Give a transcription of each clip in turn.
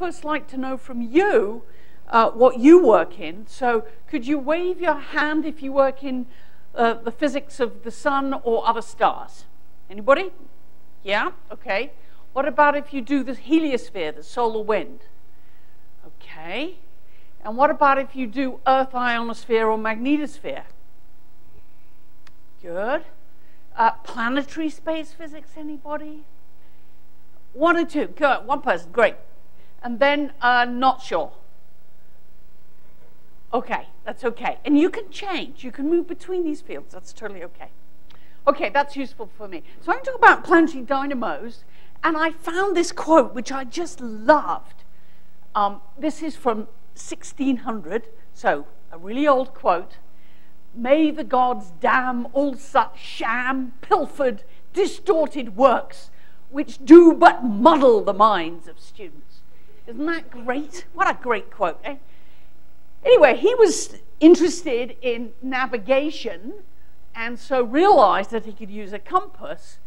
first like to know from you what you work in. So could you wave your hand if you work in the physics of the sun or other stars? Anybody? Yeah, okay. What about if you do the heliosphere, the solar wind? Okay. And what about if you do Earth ionosphere or magnetosphere? Good. Planetary space physics, anybody? One or two, good, one person, great. And then not sure. Okay, that's okay. And you can change, you can move between these fields, that's totally okay. Okay, that's useful for me. So I'm going to talk about planetary dynamos, and I found this quote, which I just loved. This is from 1600, so a really old quote. May the gods damn all such sham, pilfered, distorted works, which do but muddle the minds of students. Isn't that great? What a great quote, eh? Anyway, he was interested in navigation, and so realized that he could use a compass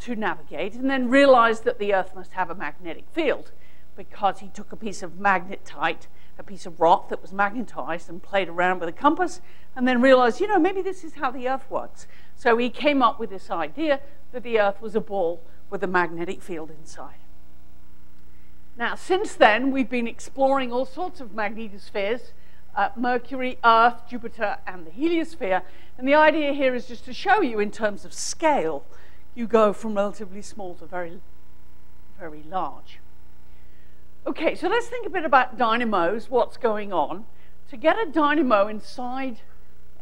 to navigate, and then realized that the Earth must have a magnetic field, because he took a piece of magnetite, a piece of rock that was magnetized, and played around with a compass, and then realized, you know, maybe this is how the Earth works. So he came up with this idea that the Earth was a ball with a magnetic field inside. Now, since then, we've been exploring all sorts of magnetospheres, Mercury, Earth, Jupiter, and the heliosphere. And the idea here is just to show you in terms of scale, you go from relatively small to very, very large. Okay, so let's think a bit about dynamos, what's going on. To get a dynamo inside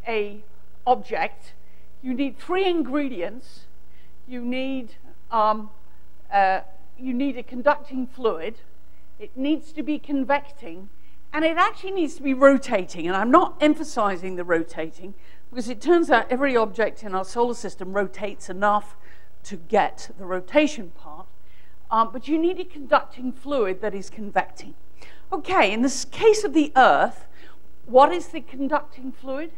an object, you need three ingredients. You need a conducting fluid, it needs to be convecting, and it actually needs to be rotating. And I'm not emphasizing the rotating, because it turns out every object in our solar system rotates enough to get the rotation part. But you need a conducting fluid that is convecting. Okay, in this case of the Earth, what is the conducting fluid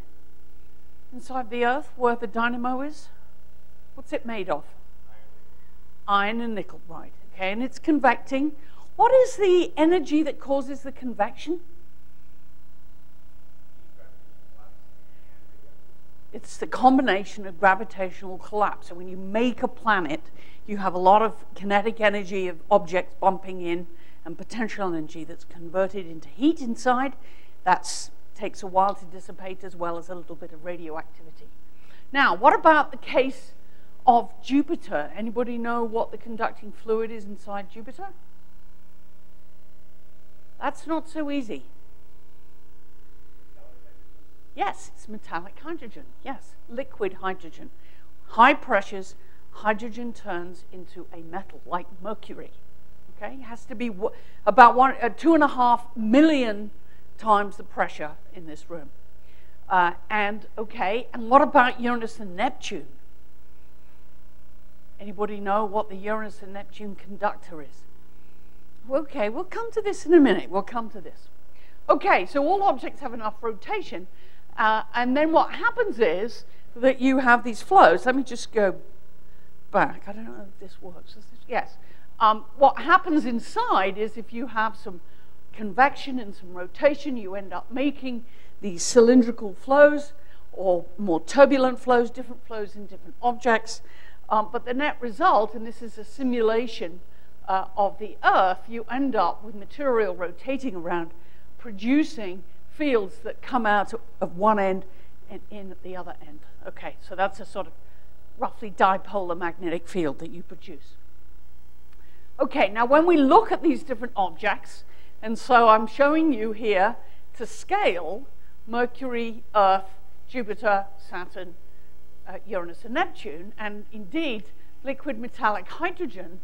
inside the Earth where the dynamo is? What's it made of? Iron and nickel, right. Okay, and it's convecting. What is the energy that causes the convection? It's the combination of gravitational collapse. So when you make a planet, you have a lot of kinetic energy of objects bumping in and potential energy that's converted into heat inside. That takes a while to dissipate, as well as a little bit of radioactivity. Now, what about the case of Jupiter? Anybody know what the conducting fluid is inside Jupiter? That's not so easy. Yes, it's metallic hydrogen. Yes, liquid hydrogen. High pressures, hydrogen turns into a metal, like mercury. Okay, it has to be about 2.5 million times the pressure in this room. And what about Uranus and Neptune? Anybody know what the Uranus and Neptune conductor is? Okay, we'll come to this in a minute. We'll come to this. Okay, so all objects have enough rotation. And then what happens is that you have these flows. Let me just go back. I don't know if this works. Is this? Yes. What happens inside is if you have some convection and some rotation, you end up making these cylindrical flows or more turbulent flows, different flows in different objects. But the net result, and this is a simulation of the Earth, you end up with material rotating around, producing fields that come out of one end and in at the other end. Okay, so that's a sort of roughly dipolar magnetic field that you produce. Okay, now when we look at these different objects, and so I'm showing you here to scale Mercury, Earth, Jupiter, Saturn, Uranus and Neptune, and indeed liquid metallic hydrogen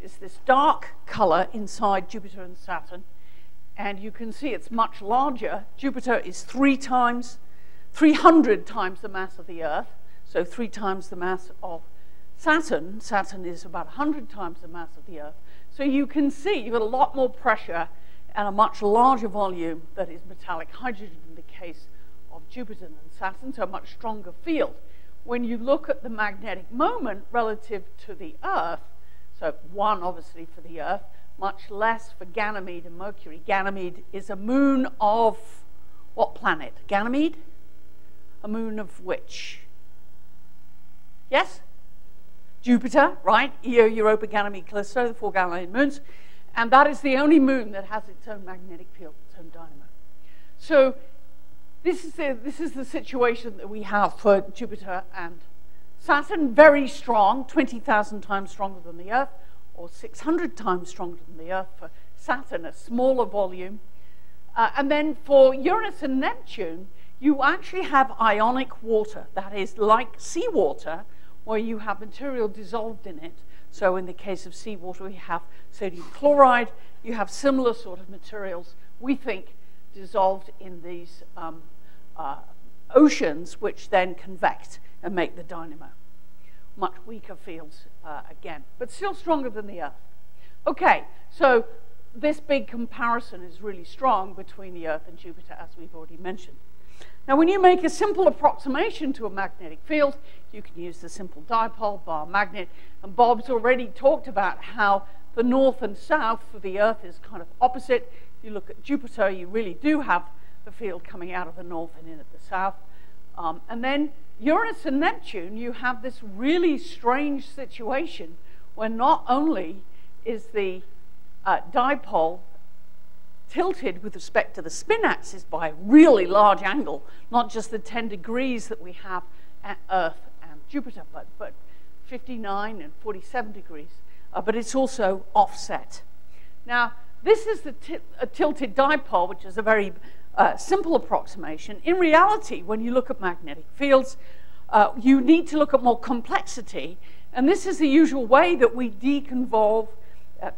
is this dark color inside Jupiter and Saturn. And you can see it's much larger. Jupiter is 300 times the mass of the Earth, so 3 times the mass of Saturn. Saturn is about 100 times the mass of the Earth. So you can see you've got a lot more pressure and a much larger volume that is metallic hydrogen in the case of Jupiter and Saturn, so a much stronger field. When you look at the magnetic moment relative to the Earth, so 1 obviously for the Earth, much less for Ganymede and Mercury. Ganymede is a moon of what planet? Ganymede? A moon of which? Yes? Jupiter, right? Io, Europa, Ganymede, Callisto, the four Galilean moons. And that is the only moon that has its own magnetic field, its own dynamo. So this is the situation that we have for Jupiter and Saturn. Very strong, 20,000 times stronger than the Earth, or 600 times stronger than the Earth for Saturn, a smaller volume. And then for Uranus and Neptune, you actually have ionic water, that is like seawater, where you have material dissolved in it. So in the case of seawater, we have sodium chloride. You have similar sort of materials, we think, dissolved in these oceans, which then convect and make the dynamo. Much weaker fields again, but still stronger than the Earth. Okay, so this big comparison is really strong between the Earth and Jupiter, as we've already mentioned. Now, when you make a simple approximation to a magnetic field, you can use the simple dipole, bar magnet, and Bob's already talked about how the north and south for the Earth is kind of opposite. If you look at Jupiter, you really do have the field coming out of the north and in at the south. And then Uranus and Neptune, you have this really strange situation where not only is the dipole tilted with respect to the spin axis by a really large angle, not just the 10 degrees that we have at Earth and Jupiter, but 59 and 47 degrees, but it's also offset. Now, this is the tilted dipole, which is a very simple approximation. In reality, when you look at magnetic fields, you need to look at more complexity, and this is the usual way that we deconvolve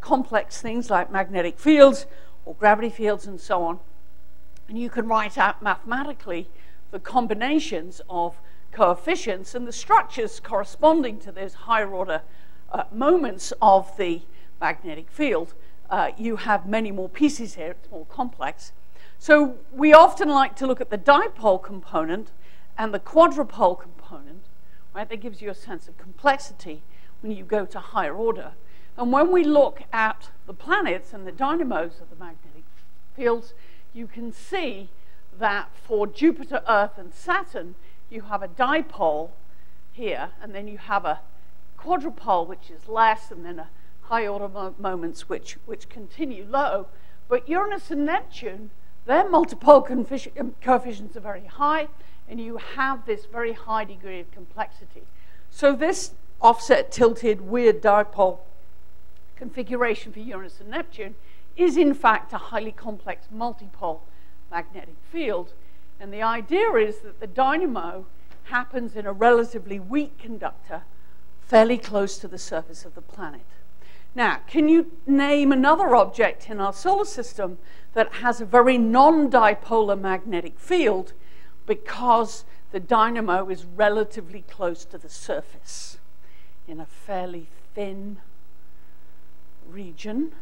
complex things like magnetic fields or gravity fields and so on. And you can write out mathematically the combinations of coefficients and the structures corresponding to those higher order moments of the magnetic field. You have many more pieces here, it's more complex. So we often like to look at the dipole component and the quadrupole component, right? That gives you a sense of complexity when you go to higher order. And when we look at the planets and the dynamos of the magnetic fields, you can see that for Jupiter, Earth, and Saturn, you have a dipole here, and then you have a quadrupole, which is less, and then a high order moments, which continue low. But Uranus and Neptune, their multipole coefficients are very high, and you have this very high degree of complexity. So this offset, tilted, weird dipole configuration for Uranus and Neptune is in fact a highly complex multipole magnetic field. And the idea is that the dynamo happens in a relatively weak conductor fairly close to the surface of the planet. Now, can you name another object in our solar system that has a very non-dipolar magnetic field because the dynamo is relatively close to the surface in a fairly thin region?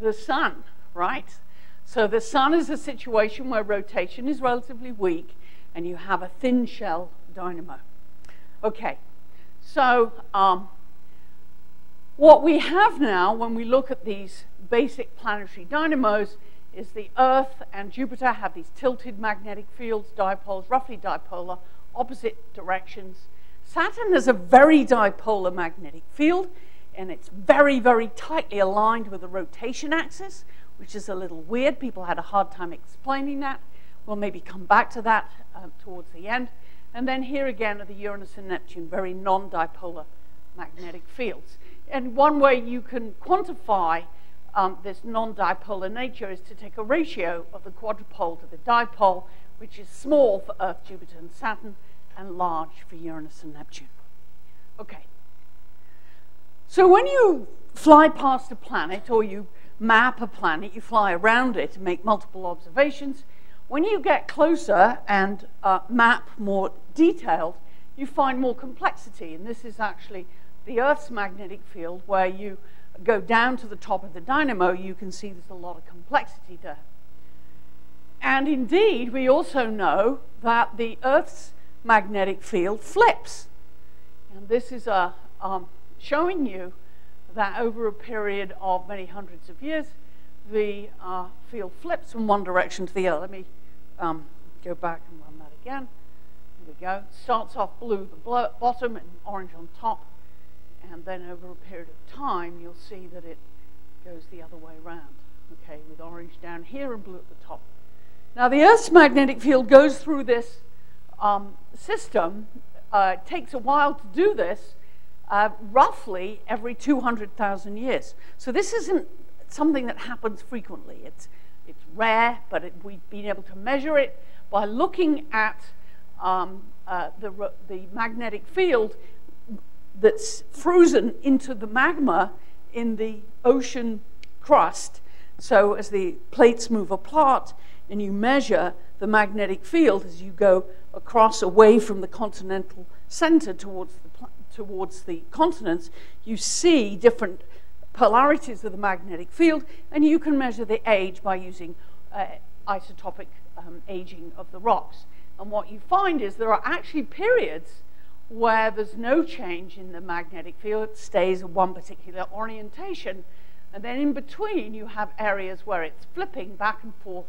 The sun, right? So the sun is a situation where rotation is relatively weak and you have a thin shell dynamo. Okay, so what we have now when we look at these basic planetary dynamos is the Earth and Jupiter have these tilted magnetic fields, dipoles, roughly dipolar, opposite directions. Saturn has a very dipolar magnetic field, and it's very, very tightly aligned with the rotation axis, which is a little weird. People had a hard time explaining that. We'll maybe come back to that towards the end. And then here again are the Uranus and Neptune, very non-dipolar magnetic fields. And one way you can quantify this non-dipolar nature is to take a ratio of the quadrupole to the dipole, which is small for Earth, Jupiter, and Saturn, and large for Uranus and Neptune. Okay. So when you fly past a planet or you map a planet, you fly around it and make multiple observations. When you get closer and map more detailed, you find more complexity. And this is actually the Earth's magnetic field where you go down to the top of the dynamo, you can see there's a lot of complexity there. And indeed, we also know that the Earth's magnetic field flips. And this is showing you that over a period of many hundreds of years, the field flips from one direction to the other. Let me go back and run that again. Here we go. Starts off blue at the bottom and orange on top. And then over a period of time, you'll see that it goes the other way around, okay, with orange down here and blue at the top. Now, the Earth's magnetic field goes through this system. It takes a while to do this, roughly every 200,000 years. So this isn't something that happens frequently. It's rare, but we've been able to measure it by looking at the magnetic field that's frozen into the magma in the ocean crust. So as the plates move apart and you measure the magnetic field as you go across away from the continental center towards the continents, you see different polarities of the magnetic field, and you can measure the age by using isotopic aging of the rocks. And what you find is there are actually periods where there's no change in the magnetic field. It stays at one particular orientation. And then in between, you have areas where it's flipping back and forth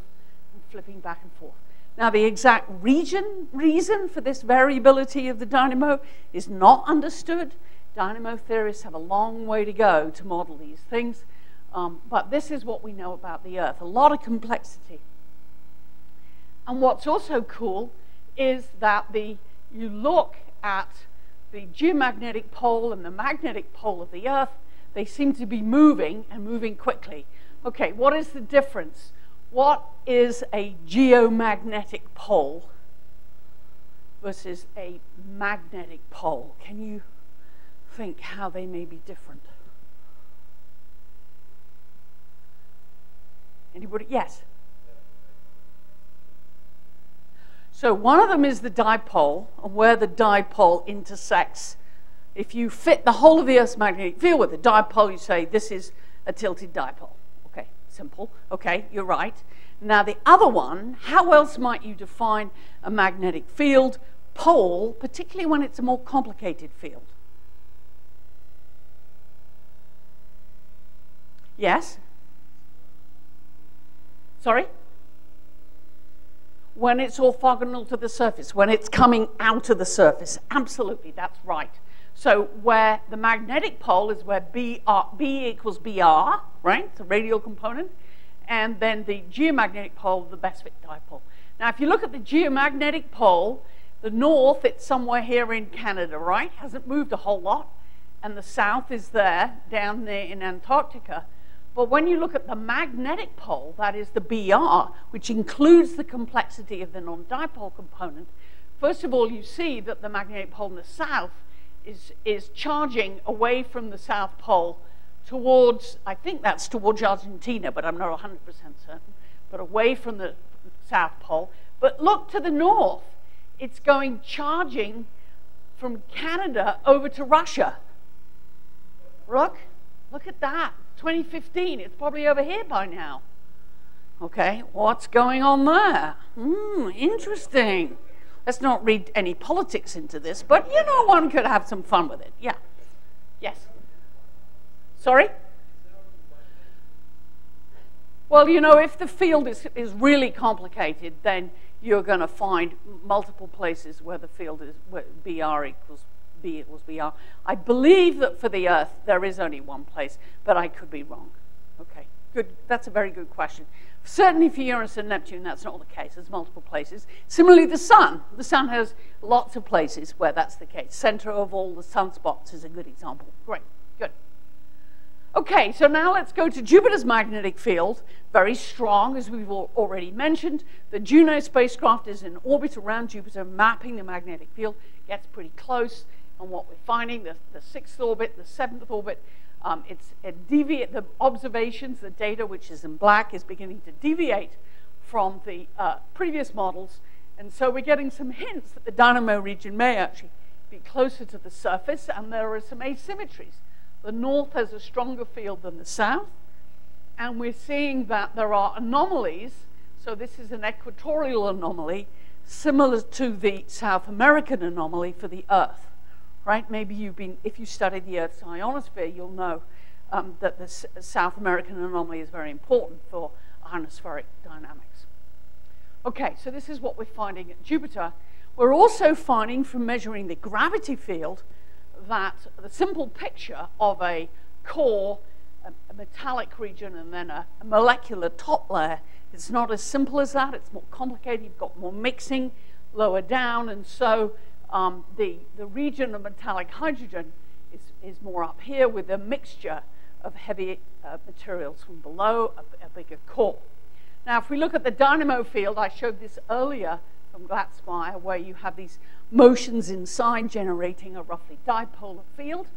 and flipping back and forth. Now, the exact reason for this variability of the dynamo is not understood. Dynamo theorists have a long way to go to model these things. But this is what we know about the Earth, a lot of complexity. And what's also cool is that you look at the geomagnetic pole and the magnetic pole of the Earth. They seem to be moving and moving quickly. Okay, what is the difference? What is a geomagnetic pole versus a magnetic pole? Can you think how they may be different? Anybody? Yes. So one of them is the dipole, and where the dipole intersects. If you fit the whole of the Earth's magnetic field with a dipole, you say this is a tilted dipole. Okay, simple. Okay, you're right. Now the other one, how else might you define a magnetic field pole, particularly when it's a more complicated field? Yes? Sorry? When it's orthogonal to the surface, when it's coming out of the surface. Absolutely, that's right. So where the magnetic pole is where B equals BR, right? The radial component. And then the geomagnetic pole, the best fit dipole. Now, if you look at the geomagnetic pole, the north, it's somewhere here in Canada, right? Hasn't moved a whole lot. And the south is there, down there in Antarctica. But when you look at the magnetic pole, that is the BR, which includes the complexity of the non-dipole component, first of all, you see that the magnetic pole in the south is charging away from the South Pole towards, I think that's towards Argentina, but I'm not 100% certain, but away from the South Pole. But look to the north. It's going charging from Canada over to Russia. Look at that. 2015, it's probably over here by now. Okay, what's going on there? Interesting. Let's not read any politics into this, but you know, one could have some fun with it. Yeah. Yes. Sorry? Well, you know, if the field is really complicated, then you're going to find multiple places where the field is where B equals BR. I believe that for the Earth, there is only one place, but I could be wrong. Okay, good. That's a very good question. Certainly for Uranus and Neptune, that's not the case. There's multiple places. Similarly, the sun. The sun has lots of places where that's the case. Center of all the sunspots is a good example. Great, good. Okay, so now let's go to Jupiter's magnetic field. Very strong, as we've already mentioned. The Juno spacecraft is in orbit around Jupiter, mapping the magnetic field. Gets pretty close. And what we're finding, the sixth orbit, the seventh orbit, the observations, the data, which is in black, is beginning to deviate from the previous models. And so we're getting some hints that the dynamo region may actually be closer to the surface, and there are some asymmetries. The north has a stronger field than the south, and we're seeing that there are anomalies. So this is an equatorial anomaly, similar to the South American anomaly for the Earth, right? Maybe you've been, if you study the Earth's ionosphere, you'll know that the South American anomaly is very important for ionospheric dynamics. Okay, so this is what we're finding at Jupiter. We're also finding from measuring the gravity field that the simple picture of a core, a metallic region, and then a molecular top layer, it's not as simple as that. It's more complicated. You've got more mixing lower down, and so the region of metallic hydrogen is more up here with a mixture of heavy materials from below, a bigger core. Now, if we look at the dynamo field, I showed this earlier from Glatzmaier, where you have these motions inside generating a roughly dipolar field.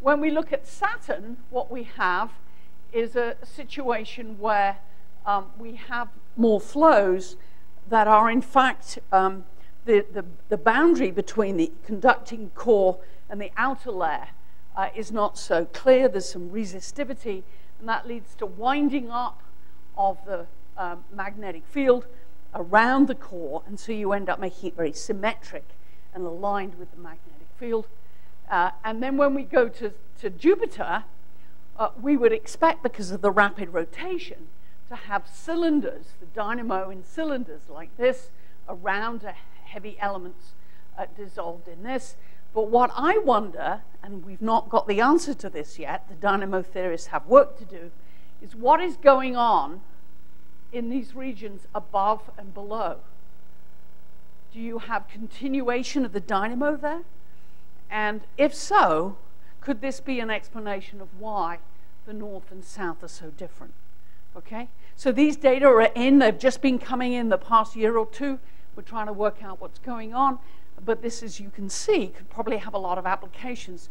When we look at Saturn, what we have is a situation where we have more flows that are, in fact, the boundary between the conducting core and the outer layer is not so clear. There's some resistivity, and that leads to winding up of the magnetic field around the core, and so you end up making it very symmetric and aligned with the magnetic field. And then when we go to Jupiter, we would expect, because of the rapid rotation, to have cylinders, the dynamo in cylinders like this, around heavy elements dissolved in this. But what I wonder, and we've not got the answer to this yet, the dynamo theorists have work to do, is what is going on in these regions above and below? Do you have continuation of the dynamo there? And if so, could this be an explanation of why the north and south are so different? Okay, so these data are in. They've just been coming in the past year or two. We're trying to work out what's going on. But this, as you can see, could probably have a lot of applications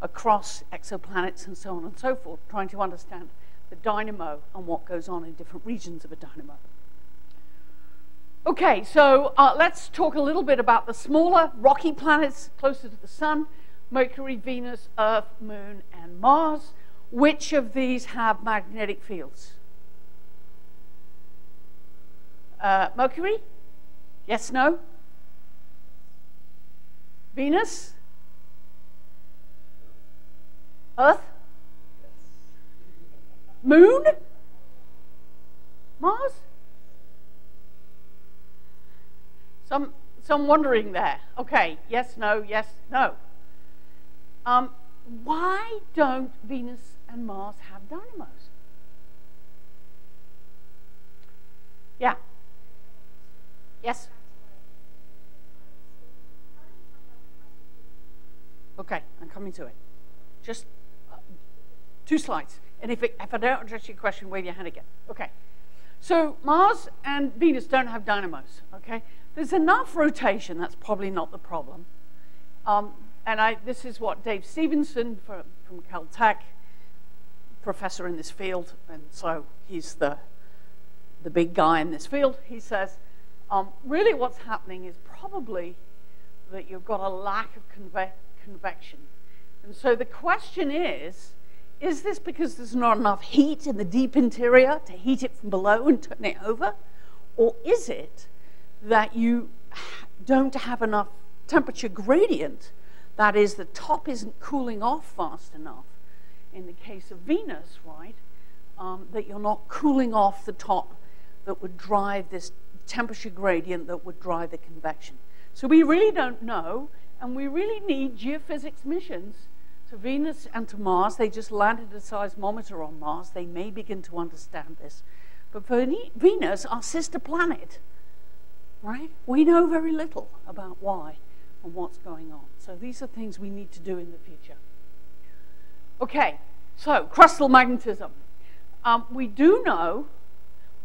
across exoplanets and so on and so forth, trying to understand the dynamo and what goes on in different regions of a dynamo. Okay, so let's talk a little bit about the smaller rocky planets closer to the sun, Mercury, Venus, Earth, Moon, and Mars. Which of these have magnetic fields? Mercury? Yes, no? Venus? Earth? Moon? Mars? Some wondering there. Okay, yes, no, yes, no. Why don't Venus and Mars have dynamos? Yeah. Yes? Okay, I'm coming to it. Just 2 slides. And if I don't address your question, wave your hand again. Okay. So Mars and Venus don't have dynamos, okay? There's enough rotation. That's probably not the problem. This is what Dave Stevenson from Caltech, professor in this field, and so he's the big guy in this field. He says, really what's happening is probably that you've got a lack of convection. And so the question is this because there's not enough heat in the deep interior to heat it from below and turn it over? Or is it that you don't have enough temperature gradient? That is, the top isn't cooling off fast enough. In the case of Venus, right, that you're not cooling off the top that would drive this temperature gradient that would drive the convection. So we really don't know, and we really need geophysics missions to Venus and to Mars. They just landed a seismometer on Mars. They may begin to understand this. But for Venus, our sister planet, right, we know very little about why and what's going on. So these are things we need to do in the future. Okay, so crustal magnetism. We do know,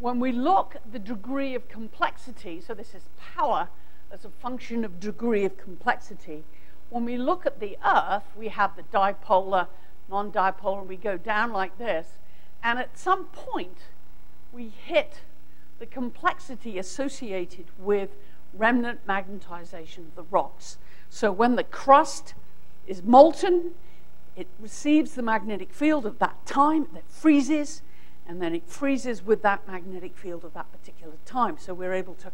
when we look at the degree of complexity, so this is power as a function of degree of complexity. When we look at the Earth, we have the dipolar, non-dipolar, and we go down like this. And at some point, we hit the complexity associated with remnant magnetization of the rocks. So when the crust is molten, it receives the magnetic field of that time, that freezes, and then it freezes with that magnetic field of that particular time. So we're able to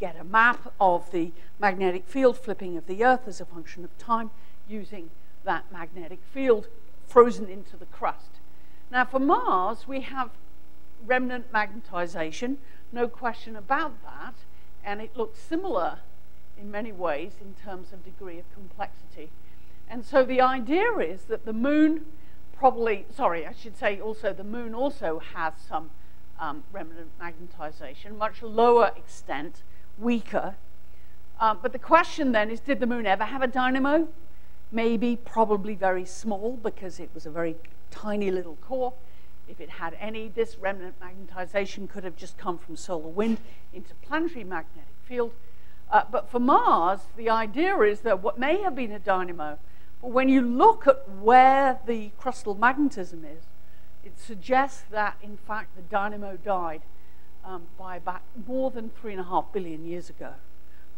get a map of the magnetic field flipping of the Earth as a function of time using that magnetic field frozen into the crust. Now, for Mars, we have remnant magnetization, no question about that, and it looks similar in many ways in terms of degree of complexity. And so the idea is that the moon probably, sorry, I should say also the moon also has some remnant magnetization, much lower extent, weaker. But the question then is, did the moon ever have a dynamo? Maybe, probably very small, because it was a very tiny little core. If it had any, this remnant magnetization could have just come from solar wind into planetary magnetic field. But for Mars, the idea is that what may have been a dynamo, but when you look at where the crustal magnetism is, it suggests that, in fact, the dynamo died by about more than 3.5 billion years ago.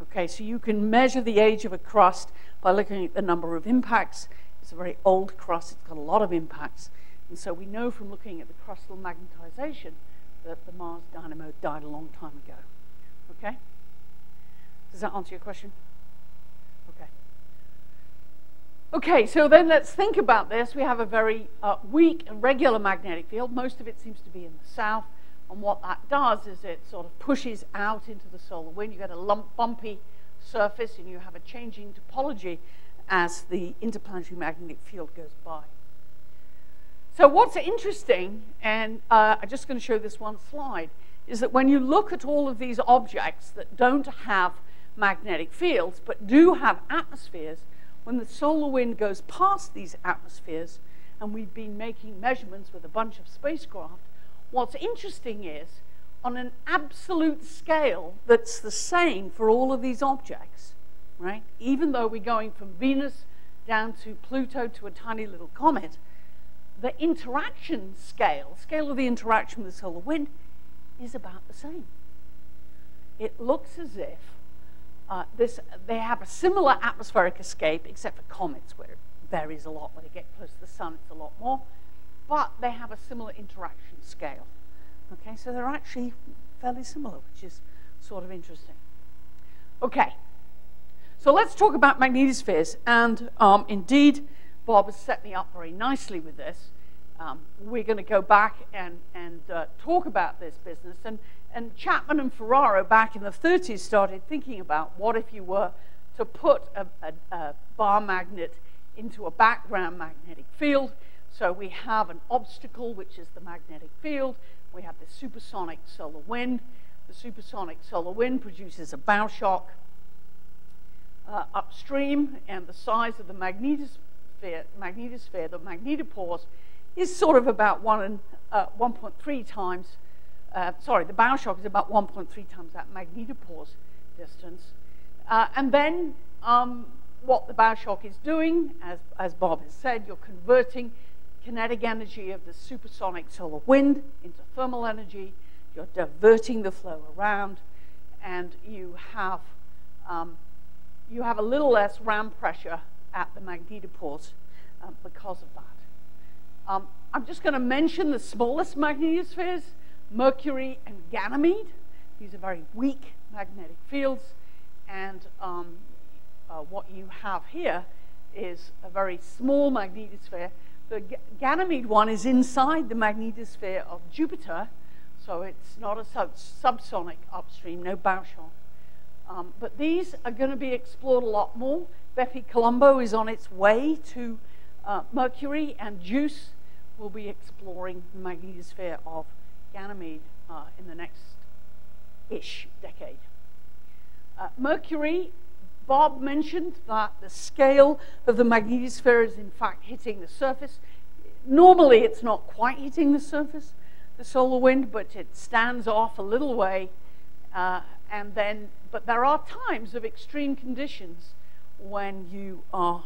Okay, so you can measure the age of a crust by looking at the number of impacts. It's a very old crust. It's got a lot of impacts. And so we know from looking at the crustal magnetization that the Mars dynamo died a long time ago. Okay? Does that answer your question? Okay. Okay, so then let's think about this. We have a very weak and regular magnetic field. Most of it seems to be in the south. And what that does is it sort of pushes out into the solar wind. You get a bumpy surface, and you have a changing topology as the interplanetary magnetic field goes by. So what's interesting, and I'm just going to show this one slide, is that when you look at all of these objects that don't have magnetic fields but do have atmospheres, when the solar wind goes past these atmospheres, and we've been making measurements with a bunch of spacecraft, what's interesting is, on an absolute scale that's the same for all of these objects, right? Even though we're going from Venus down to Pluto to a tiny little comet, the interaction scale, scale of the interaction with the solar wind, is about the same. It looks as if they have a similar atmospheric escape, except for comets, where it varies a lot. When they get close to the sun, it's a lot more. But they have a similar interaction scale. Okay, so they're actually fairly similar, which is sort of interesting. Okay, so let's talk about magnetospheres. And indeed, Bob has set me up very nicely with this. We're going to go back and talk about this business. And Chapman and Ferraro back in the 30s started thinking about what if you were to put a bar magnet into a background magnetic field. So we have an obstacle, which is the magnetic field. We have the supersonic solar wind. The supersonic solar wind produces a bow shock upstream, and the size of the magnetosphere, the magnetopause, is sort of about 1.3 times, sorry, the bow shock is about 1.3 times that magnetopause distance. And then what the bow shock is doing, as Bob has said, you're converting kinetic energy of the supersonic solar wind into thermal energy. You're diverting the flow around, and you have a little less ram pressure at the magnetopause because of that. I'm just going to mention the smallest magnetospheres, Mercury and Ganymede. These are very weak magnetic fields, and what you have here is a very small magnetosphere. The Ganymede one is inside the magnetosphere of Jupiter, so it's not a subsonic upstream, no bow shock. But these are going to be explored a lot more. BepiColombo is on its way to Mercury, and Juice will be exploring the magnetosphere of Ganymede in the next-ish decade. Mercury, Bob mentioned that the scale of the magnetosphere is in fact hitting the surface. Normally it's not quite hitting the surface, the solar wind, but it stands off a little way. But there are times of extreme conditions when you are,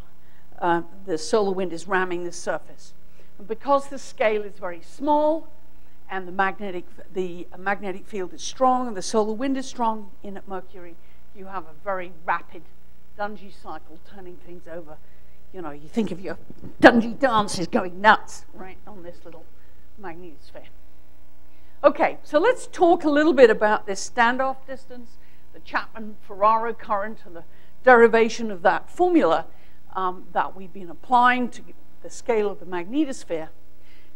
the solar wind is ramming the surface. And because the scale is very small and the magnetic field is strong and the solar wind is strong in at Mercury, you have a very rapid Dungey cycle turning things over. You know, you think of your Dungey dance is going nuts, right, on this little magnetosphere. Okay, so let's talk a little bit about this standoff distance, the Chapman-Ferraro current, and the derivation of that formula. that we've been applying to the scale of the magnetosphere.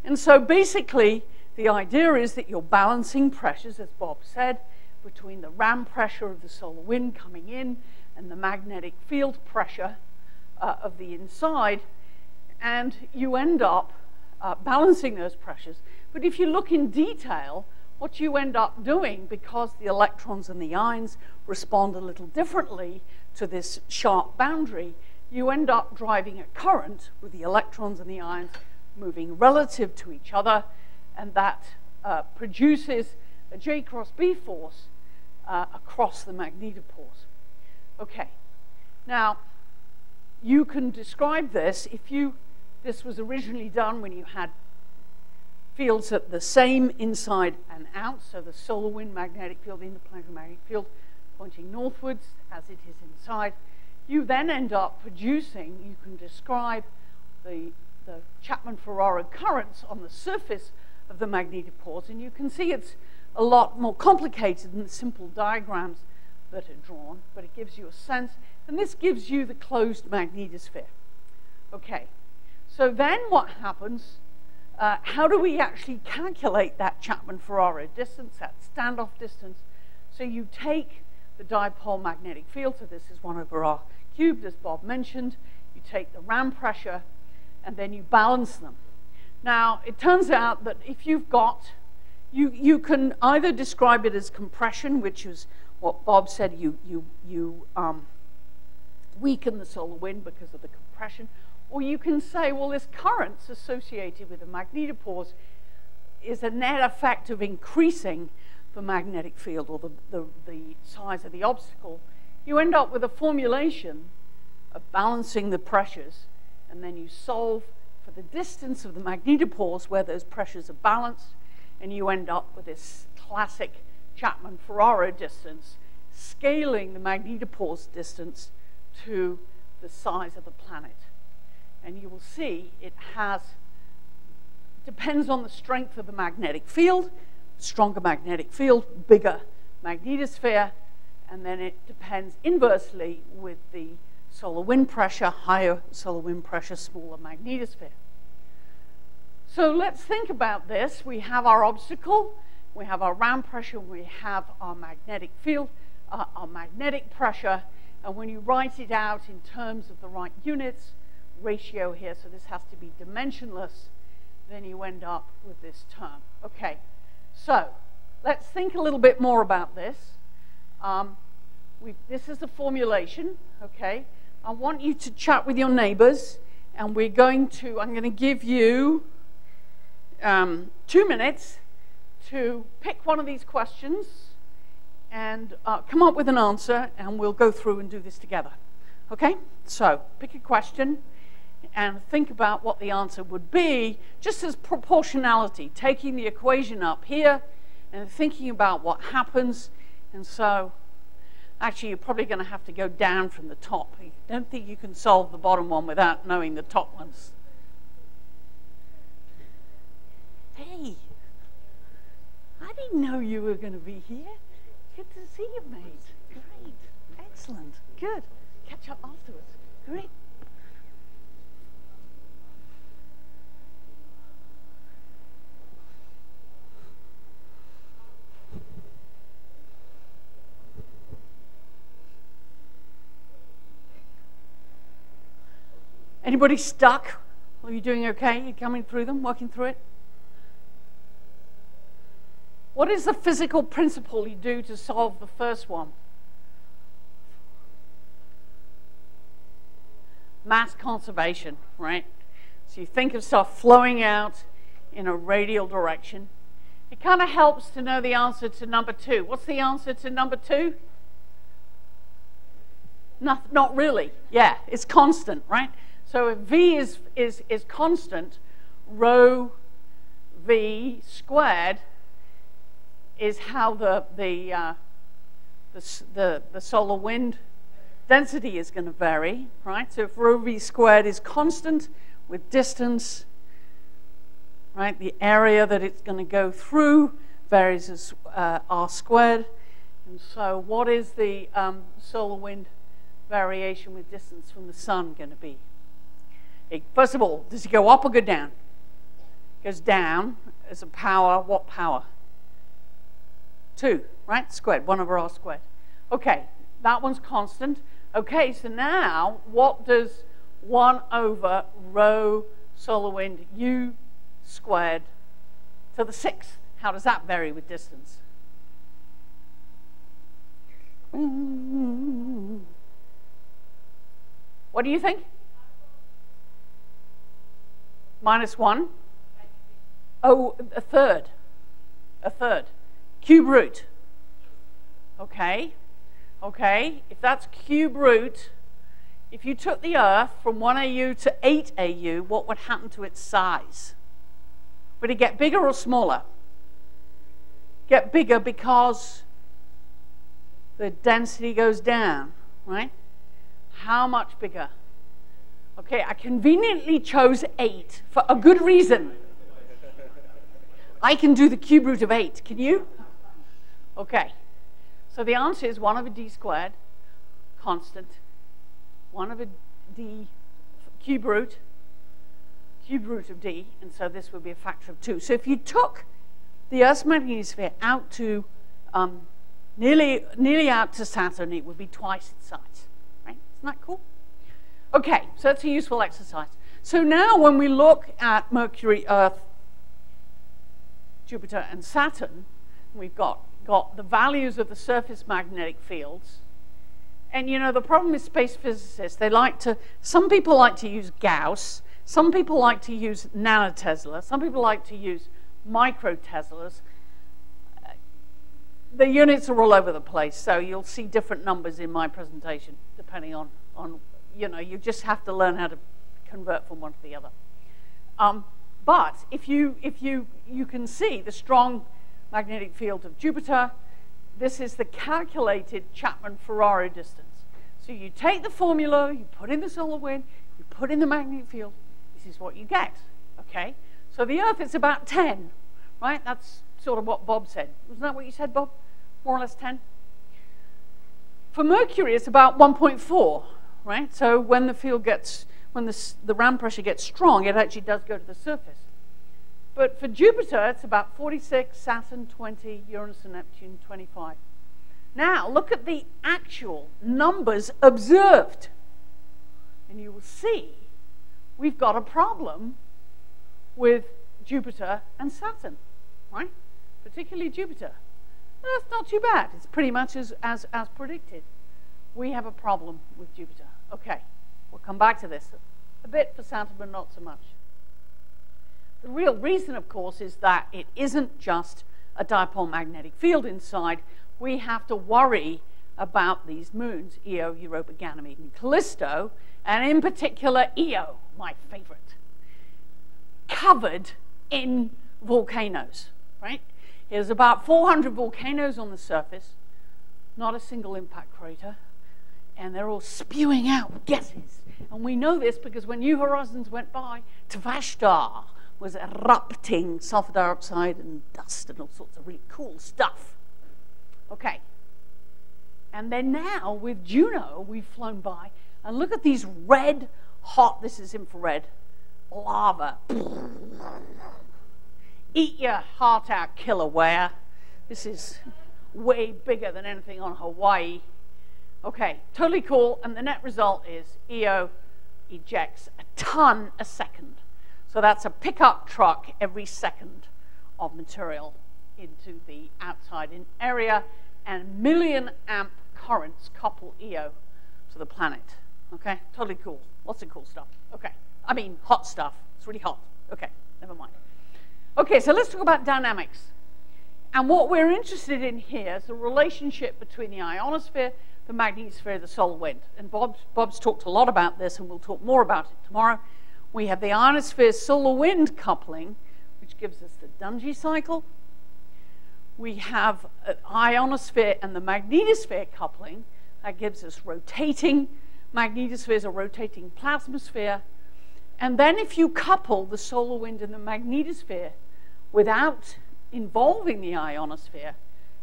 And so basically, the idea is that you're balancing pressures, as Bob said, between the ram pressure of the solar wind coming in and the magnetic field pressure of the inside. And you end up balancing those pressures. But if you look in detail, what you end up doing, because the electrons and the ions respond a little differently to this sharp boundary, you end up driving a current with the electrons and the ions moving relative to each other, and that produces a J cross B force across the magnetopores. Okay, now you can describe this if you, this was originally done when you had fields at the same inside and out, so the solar wind magnetic field, the interplanetary magnetic field pointing northwards as it is inside. You then end up producing, you can describe the Chapman-Ferraro currents on the surface of the magnetopores, and you can see it's a lot more complicated than the simple diagrams that are drawn, but it gives you a sense, and this gives you the closed magnetosphere. Okay, so then what happens? How do we actually calculate that Chapman-Ferraro distance, that standoff distance? So you take the dipole magnetic field, so this is 1/r³, as Bob mentioned. You take the ram pressure, and then you balance them. Now, it turns out that if you've got, you can either describe it as compression, which is what Bob said, you weaken the solar wind because of the compression, or you can say, well, this current's associated with the magnetopores is a net effect of increasing the magnetic field or the size of the obstacle. You end up with a formulation of balancing the pressures, and then you solve for the distance of the magnetopores where those pressures are balanced, and you end up with this classic Chapman-Ferraro distance, scaling the magnetopore's distance to the size of the planet. And you will see it has, depends on the strength of the magnetic field, stronger magnetic field, bigger magnetosphere, and then it depends inversely with the solar wind pressure, higher solar wind pressure, smaller magnetosphere. So let's think about this. We have our obstacle, we have our ram pressure, we have our magnetic field, our magnetic pressure, and when you write it out in terms of the right units, ratio here, so this has to be dimensionless, then you end up with this term. Okay, so let's think a little bit more about this. This is a formulation, okay? I want you to chat with your neighbors, and we're going to, I'm going to give you 2 minutes to pick one of these questions and come up with an answer, and we'll go through and do this together. Okay, so pick a question and think about what the answer would be, just as proportionality, taking the equation up here and thinking about what happens. And so, actually, you're probably going to have to go down from the top. I don't think you can solve the bottom one without knowing the top ones. Hey, I didn't know you were going to be here. Good to see you, mate. Great. Excellent. Good. Catch up afterwards. Great. Anybody stuck? Are you doing okay? You're coming through them, working through it? What is the physical principle you do to solve the first one? Mass conservation, right? So you think of stuff flowing out in a radial direction. It kind of helps to know the answer to number 2. What's the answer to number 2? Not really. Yeah, it's constant, right? So if V is constant, rho V squared is how the solar wind density is going to vary, right? So if rho V squared is constant with distance, right, the area that it's going to go through varies as R squared. And so what is the solar wind variation with distance from the sun going to be? First of all, does it go up or go down? It goes down as a power, what power? 2, right? Squared, 1/r squared. Okay, that one's constant. Okay, so now what does 1/ρSU²⁶? How does that vary with distance? What do you think? -1? Oh, a third. A third. Cube root. Okay. Okay. If that's cube root, if you took the Earth from 1 AU to 8 AU, what would happen to its size? Would it get bigger or smaller? Get bigger because the density goes down, right? How much bigger? Okay, I conveniently chose 8 for a good reason. I can do the cube root of 8, can you? Okay, so the answer is 1/d², constant, 1/d, cube root of d, and so this would be a factor of 2. So if you took the Earth's magnetosphere out to, nearly out to Saturn, it would be twice its size, right? Isn't that cool? Okay, so that's a useful exercise. So now when we look at Mercury, Earth, Jupiter, and Saturn, we've got the values of the surface magnetic fields. And you know, the problem with space physicists, they like to, some people like to use Gauss, some people like to use nanotesla, some people like to use microteslas. The units are all over the place, so you'll see different numbers in my presentation, depending on you know, you just have to learn how to convert from one to the other. But if you can see the strong magnetic field of Jupiter, this is the calculated Chapman-Ferraro distance. So you take the formula, you put in the solar wind, you put in the magnetic field, this is what you get, okay? So the Earth is about 10, right? That's sort of what Bob said. Wasn't that what you said, Bob? More or less 10? For Mercury, it's about 1.4, right? So when the field gets, when the ram pressure gets strong, it actually does go to the surface. But for Jupiter, it's about 46, Saturn 20, Uranus and Neptune 25. Now, look at the actual numbers observed. And you will see we've got a problem with Jupiter and Saturn, right? Particularly Jupiter. Earth's not too bad. It's pretty much as predicted. We have a problem with Jupiter. Okay, we'll come back to this. A bit for Saturn, but not so much. The real reason, of course, is that it isn't just a dipole magnetic field inside. We have to worry about these moons, Io, Europa, Ganymede, and Callisto, and in particular Io, my favorite, covered in volcanoes, right? There's about 400 volcanoes on the surface, not a single impact crater, and they're all spewing out gases. And we know this because when New Horizons went by, Tvashtar was erupting sulfur dioxide and dust and all sorts of really cool stuff. Okay. And then now with Juno, we've flown by, and look at these red hot, this is infrared, lava. Eat your heart out, Kilauea. This is way bigger than anything on Hawaii. Okay, totally cool. And the net result is Io ejects a ton a second. So that's a pickup truck every second of material into the outside area, and million-amp currents couple Io to the planet. Okay, totally cool. Lots of cool stuff. Okay, I mean hot stuff. It's really hot. Okay, never mind. Okay, so let's talk about dynamics. And what we're interested in here is the relationship between the ionosphere, the magnetosphere, the solar wind. And Bob's talked a lot about this, and we'll talk more about it tomorrow. We have the ionosphere solar wind coupling, which gives us the Dungey cycle. We have an ionosphere and the magnetosphere coupling. That gives us rotating magnetospheres or rotating plasmasphere. And then if you couple the solar wind and the magnetosphere without involving the ionosphere,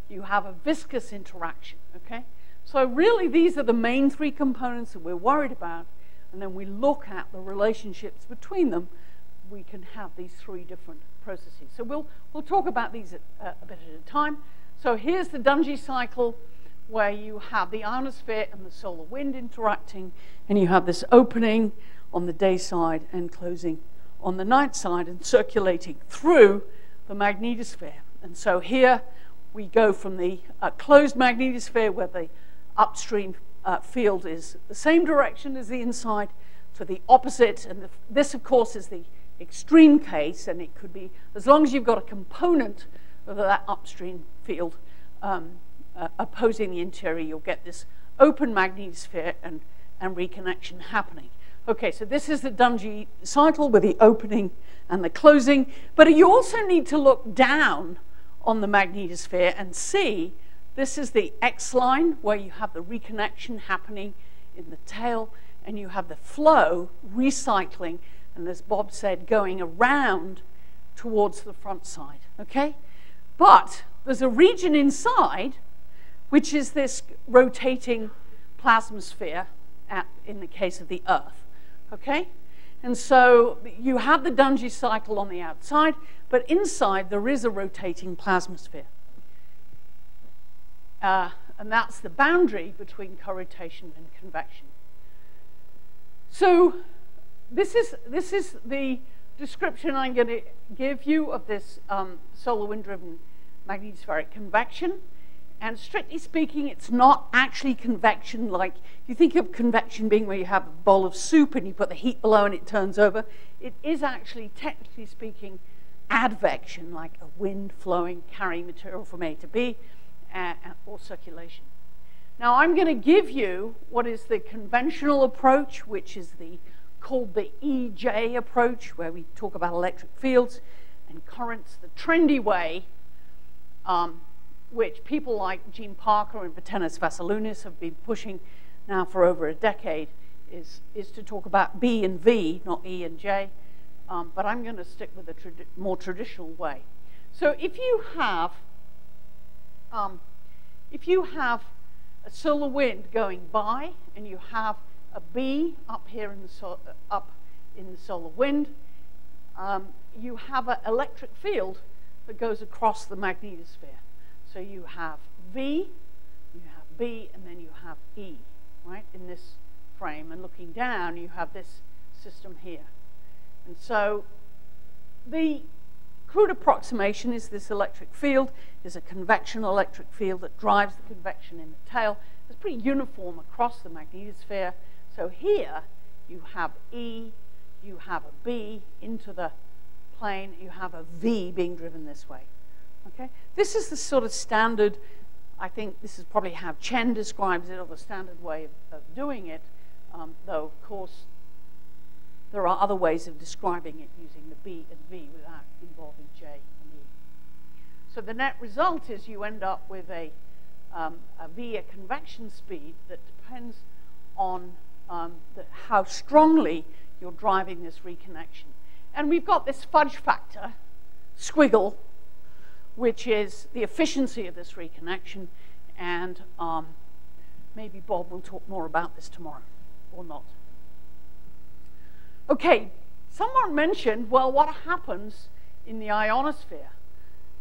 you have a viscous interaction, okay? So really, these are the main three components that we're worried about. And then we look at the relationships between them. We can have these three different processes. So we'll talk about these a bit at a time. So here's the Dungey cycle, where you have the ionosphere and the solar wind interacting, and you have this opening on the day side and closing on the night side and circulating through the magnetosphere. And so here we go from the closed magnetosphere, where the upstream field is the same direction as the inside, to the opposite. And this, of course, is the extreme case, and it could be, as long as you've got a component of that upstream field opposing the interior, you'll get this open magnetosphere and reconnection happening. Okay, so this is the Dungey cycle with the opening and the closing. But you also need to look down on the magnetosphere and see this is the X line, where you have the reconnection happening in the tail, and you have the flow recycling, and as Bob said, going around towards the front side, okay? But there's a region inside, which is this rotating plasmasphere in the case of the Earth, okay? And so you have the Dungey cycle on the outside, but inside there is a rotating plasmasphere. And that's the boundary between corrotation and convection. So this is the description I'm going to give you of this solar wind-driven magnetospheric convection. And strictly speaking, it's not actually convection. Like, you think of convection being where you have a bowl of soup and you put the heat below and it turns over. It is actually, technically speaking, advection, like a wind flowing, carrying material from A to B, or circulation. Now, I'm going to give you what is the conventional approach, which is called the EJ approach, where we talk about electric fields and currents, the trendy way, which people like Gene Parker and Vitenis Vassalunis have been pushing now for over a decade, is to talk about B and V, not E and J. But I'm going to stick with the more traditional way. So if you have a solar wind going by, and you have a B up here in the solar wind, you have an electric field that goes across the magnetosphere. So you have V, you have B, and then you have E, right, in this frame. And looking down, you have this system here. And so the crude approximation is this electric field is a convection electric field that drives the convection in the tail. It's pretty uniform across the magnetosphere. So here you have E, you have a B into the plane, you have a V being driven this way. Okay? This is the sort of standard, I think this is probably how Chen describes it, or the standard way of doing it, though, of course, there are other ways of describing it using the B and V without involving J and E. So the net result is you end up with a V, a convection speed that depends on how strongly you're driving this reconnection. And we've got this fudge factor, squiggle, which is the efficiency of this reconnection. And maybe Bob will talk more about this tomorrow, or not. Okay, someone mentioned, well, what happens in the ionosphere?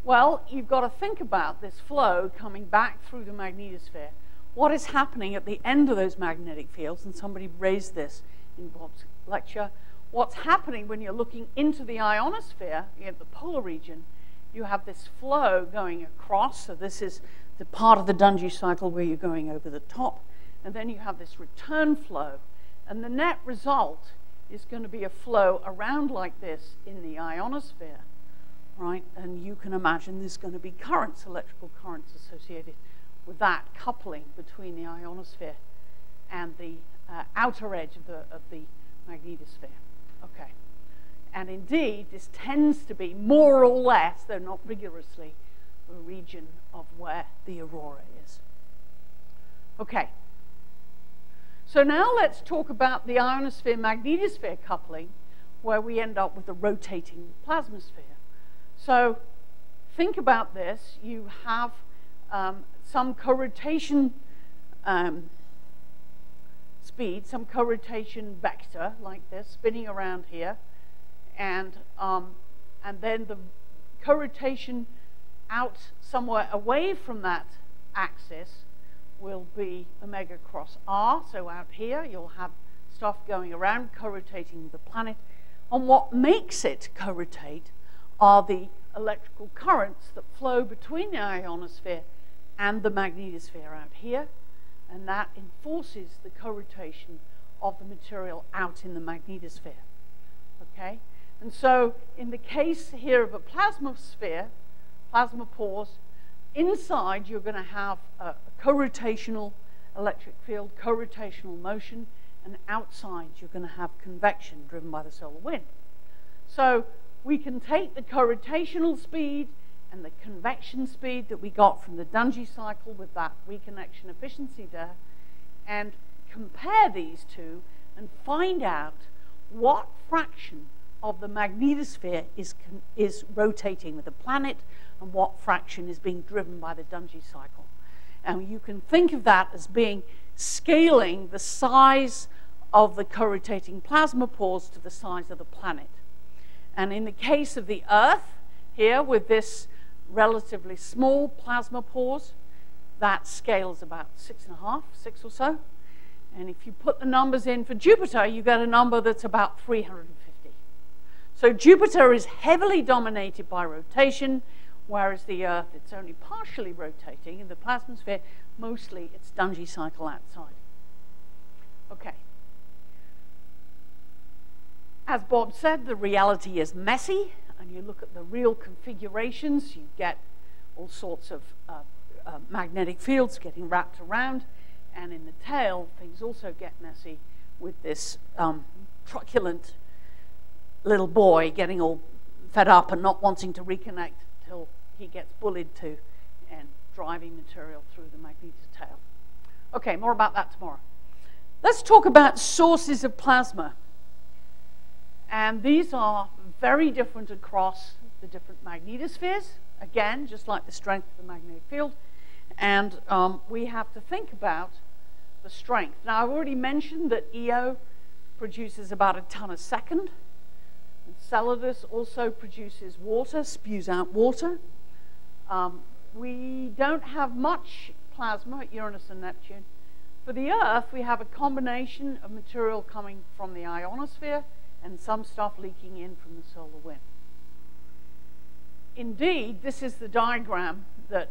Well, you've got to think about this flow coming back through the magnetosphere. What is happening at the end of those magnetic fields? And somebody raised this in Bob's lecture. What's happening when you're looking into the ionosphere, in the polar region, you have this flow going across. So this is the part of the Dungey cycle where you're going over the top. And then you have this return flow. And the net result is going to be a flow around like this in the ionosphere, right? And you can imagine there's going to be currents, electrical currents associated with that coupling between the ionosphere and the outer edge of the magnetosphere. Okay. And indeed, this tends to be more or less, though not rigorously, the region of where the aurora is. Okay. So now let's talk about the ionosphere-magnetosphere coupling, where we end up with a rotating plasmasphere. So think about this. You have some corrotation speed, some co-rotation vector like this spinning around here, and then the co-rotation out somewhere away from that axis will be omega cross r. So out here you'll have stuff going around co-rotating the planet, and what makes it co-rotate are the electrical currents that flow between the ionosphere and the magnetosphere out here, and that enforces the co-rotation of the material out in the magnetosphere. Okay, and so in the case here of a plasma sphere, plasma pores, inside you're going to have a co-rotational electric field, co-rotational motion, and outside you're going to have convection driven by the solar wind. So we can take the co-rotational speed and the convection speed that we got from the Dungey cycle with that reconnection efficiency there, and compare these two and find out what fraction of the magnetosphere is rotating with the planet and what fraction is being driven by the Dungey cycle. And you can think of that as being scaling the size of the co-rotating plasma pores to the size of the planet. And in the case of the Earth, here with this relatively small plasma pores, that scales about 6 or so. And if you put the numbers in for Jupiter, you get a number that's about 350. So Jupiter is heavily dominated by rotation, whereas the Earth, it's only partially rotating. In the plasmasphere, mostly it's Dungey cycle outside. Okay. As Bob said, the reality is messy, and you look at the real configurations, you get all sorts of magnetic fields getting wrapped around, and in the tail, things also get messy with this truculent little boy getting all fed up and not wanting to reconnect till he gets bullied to and driving material through the magnetic tail. Okay, more about that tomorrow. Let's talk about sources of plasma. And these are very different across the different magnetospheres, again, just like the strength of the magnetic field. And we have to think about the strength. Now, I've already mentioned that Io produces about a ton a second. Enceladus also produces water, spews out water. We don't have much plasma at Uranus and Neptune. For the Earth, we have a combination of material coming from the ionosphere and some stuff leaking in from the solar wind. Indeed, this is the diagram that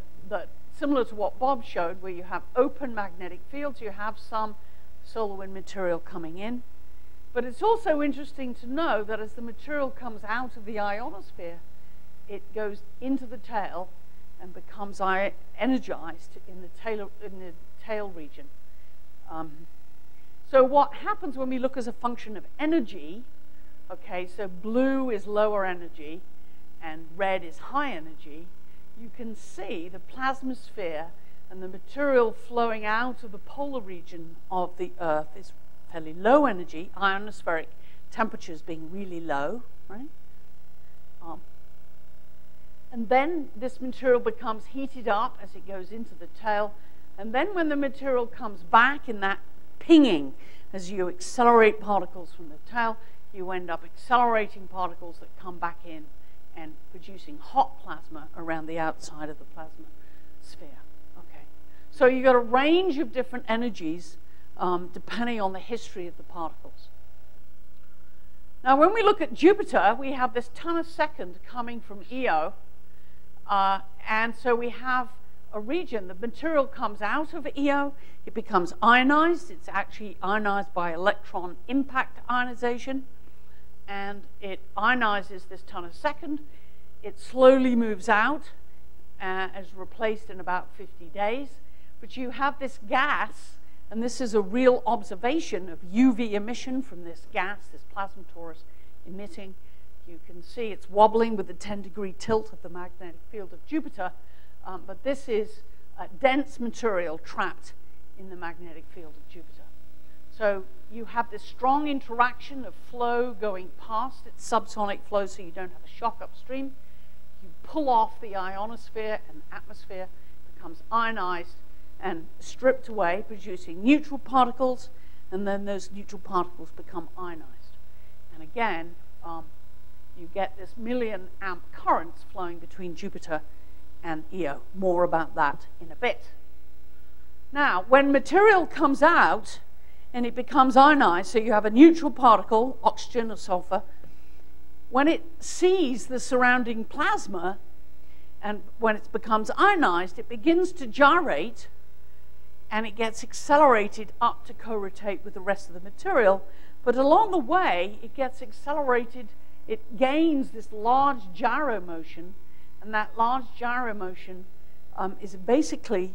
similar to what Bob showed, where you have open magnetic fields, you have some solar wind material coming in. But it's also interesting to know that as the material comes out of the ionosphere, it goes into the tail and becomes energized in the tail region. So what happens when we look as a function of energy, okay, so blue is lower energy and red is high energy, you can see the plasmasphere and the material flowing out of the polar region of the Earth is fairly low energy, ionospheric temperatures being really low, right? And then this material becomes heated up as it goes into the tail, and then when the material comes back in that pinging, as you accelerate particles from the tail, you end up accelerating particles that come back in and producing hot plasma around the outside of the plasma sphere. Okay, so you've got a range of different energies depending on the history of the particles. Now, when we look at Jupiter, we have this ton a second coming from Io, and so we have a region. The material comes out of Io, it becomes ionized. It's actually ionized by electron impact ionization, and it ionizes this ton a second. It slowly moves out, is replaced in about 50 days, but you have this gas. And this is a real observation of UV emission from this gas, this plasma torus emitting. You can see it's wobbling with the 10-degree tilt of the magnetic field of Jupiter. But this is dense material trapped in the magnetic field of Jupiter. So you have this strong interaction of flow going past. It's subsonic flow, so you don't have a shock upstream. You pull off the ionosphere, and the atmosphere becomes ionized. and stripped away, producing neutral particles, and then those neutral particles become ionized. And again, you get this million amp currents flowing between Jupiter and Io. More about that in a bit. Now, when material comes out and it becomes ionized, so you have a neutral particle, oxygen or sulfur, when it sees the surrounding plasma, and when it becomes ionized, it begins to gyrate, and it gets accelerated up to co-rotate with the rest of the material. But along the way, it gets accelerated, it gains this large gyro motion, and that large gyro motion is basically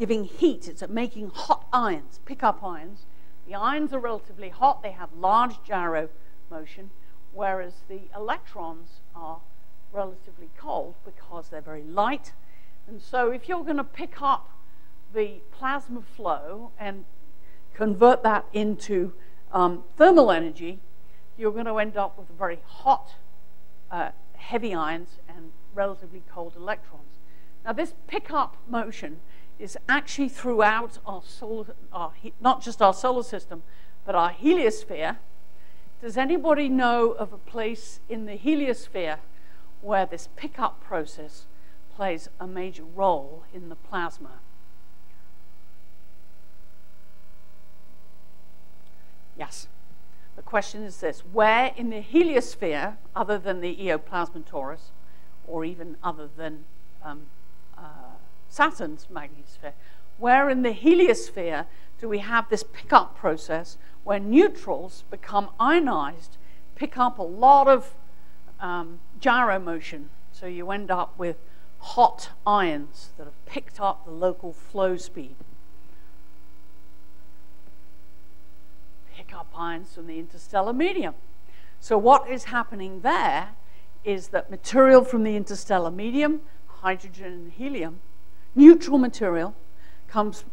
giving heat. It's making hot ions, pickup ions. The ions are relatively hot. They have large gyro motion, whereas the electrons are relatively cold because they're very light. And so if you're going to pick up the plasma flow and convert that into thermal energy, you're going to end up with very hot, heavy ions and relatively cold electrons. Now, this pickup motion is actually throughout our solar, not just our solar system, but our heliosphere. Does anybody know of a place in the heliosphere where this pickup process plays a major role in the plasma? Yes. The question is this: where in the heliosphere, other than the Io plasmatoris, or even other than Saturn's magnetosphere, where in the heliosphere do we have this pickup process where neutrals become ionized, pick up a lot of gyro motion, so you end up with hot ions that have picked up the local flow speed? Pick up ions from the interstellar medium. So what is happening there is that material from the interstellar medium, hydrogen and helium, neutral material, comes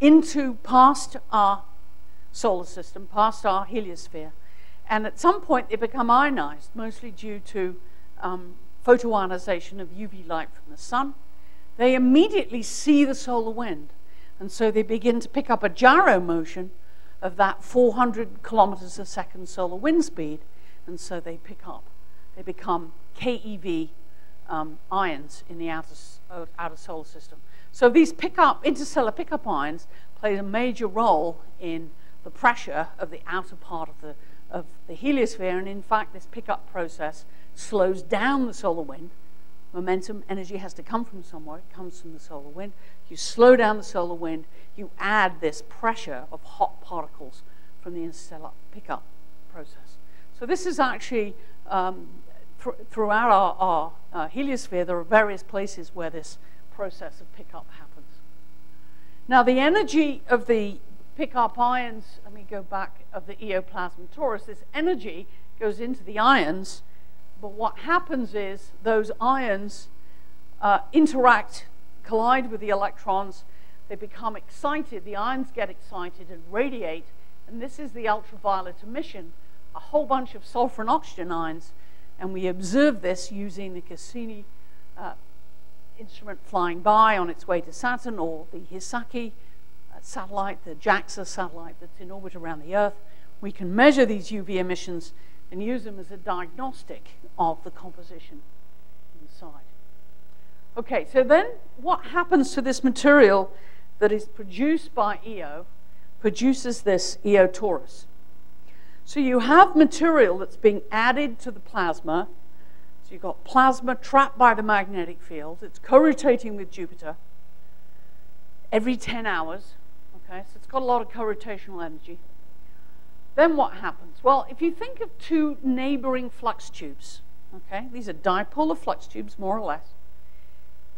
into past our solar system, past our heliosphere. And at some point, they become ionized, mostly due to photoionization of UV light from the sun. They immediately see the solar wind. And so they begin to pick up a gyro motion of that 400 kilometers a second solar wind speed. And so they pick up, they become KeV ions in the outer solar system. So these interstellar pickup ions play a major role in the pressure of the outer part of the heliosphere, and in fact, this pickup process slows down the solar wind. Momentum, energy has to come from somewhere. It comes from the solar wind. You slow down the solar wind. You add this pressure of hot particles from the interstellar pickup process. So this is actually, throughout our heliosphere, there are various places where this process of pickup happens. Now, the energy of the pickup ions, let me go back, of the Io plasmatoris, this energy goes into the ions, but what happens is those ions interact, collide with the electrons, they become excited, the ions get excited and radiate, and this is the ultraviolet emission, a whole bunch of sulfur and oxygen ions, and we observe this using the Cassini instrument flying by on its way to Saturn, or the Hisaki satellite, the JAXA satellite that's in orbit around the Earth. We can measure these UV emissions and use them as a diagnostic of the composition inside. Okay, so then what happens to this material that is produced by Io, produces this Io torus? So you have material that's being added to the plasma. So you've got plasma trapped by the magnetic field. It's co-rotating with Jupiter every 10 hours. Okay, so it's got a lot of co-rotational energy. Then what happens? Well, if you think of two neighboring flux tubes, okay, these are dipolar flux tubes, more or less,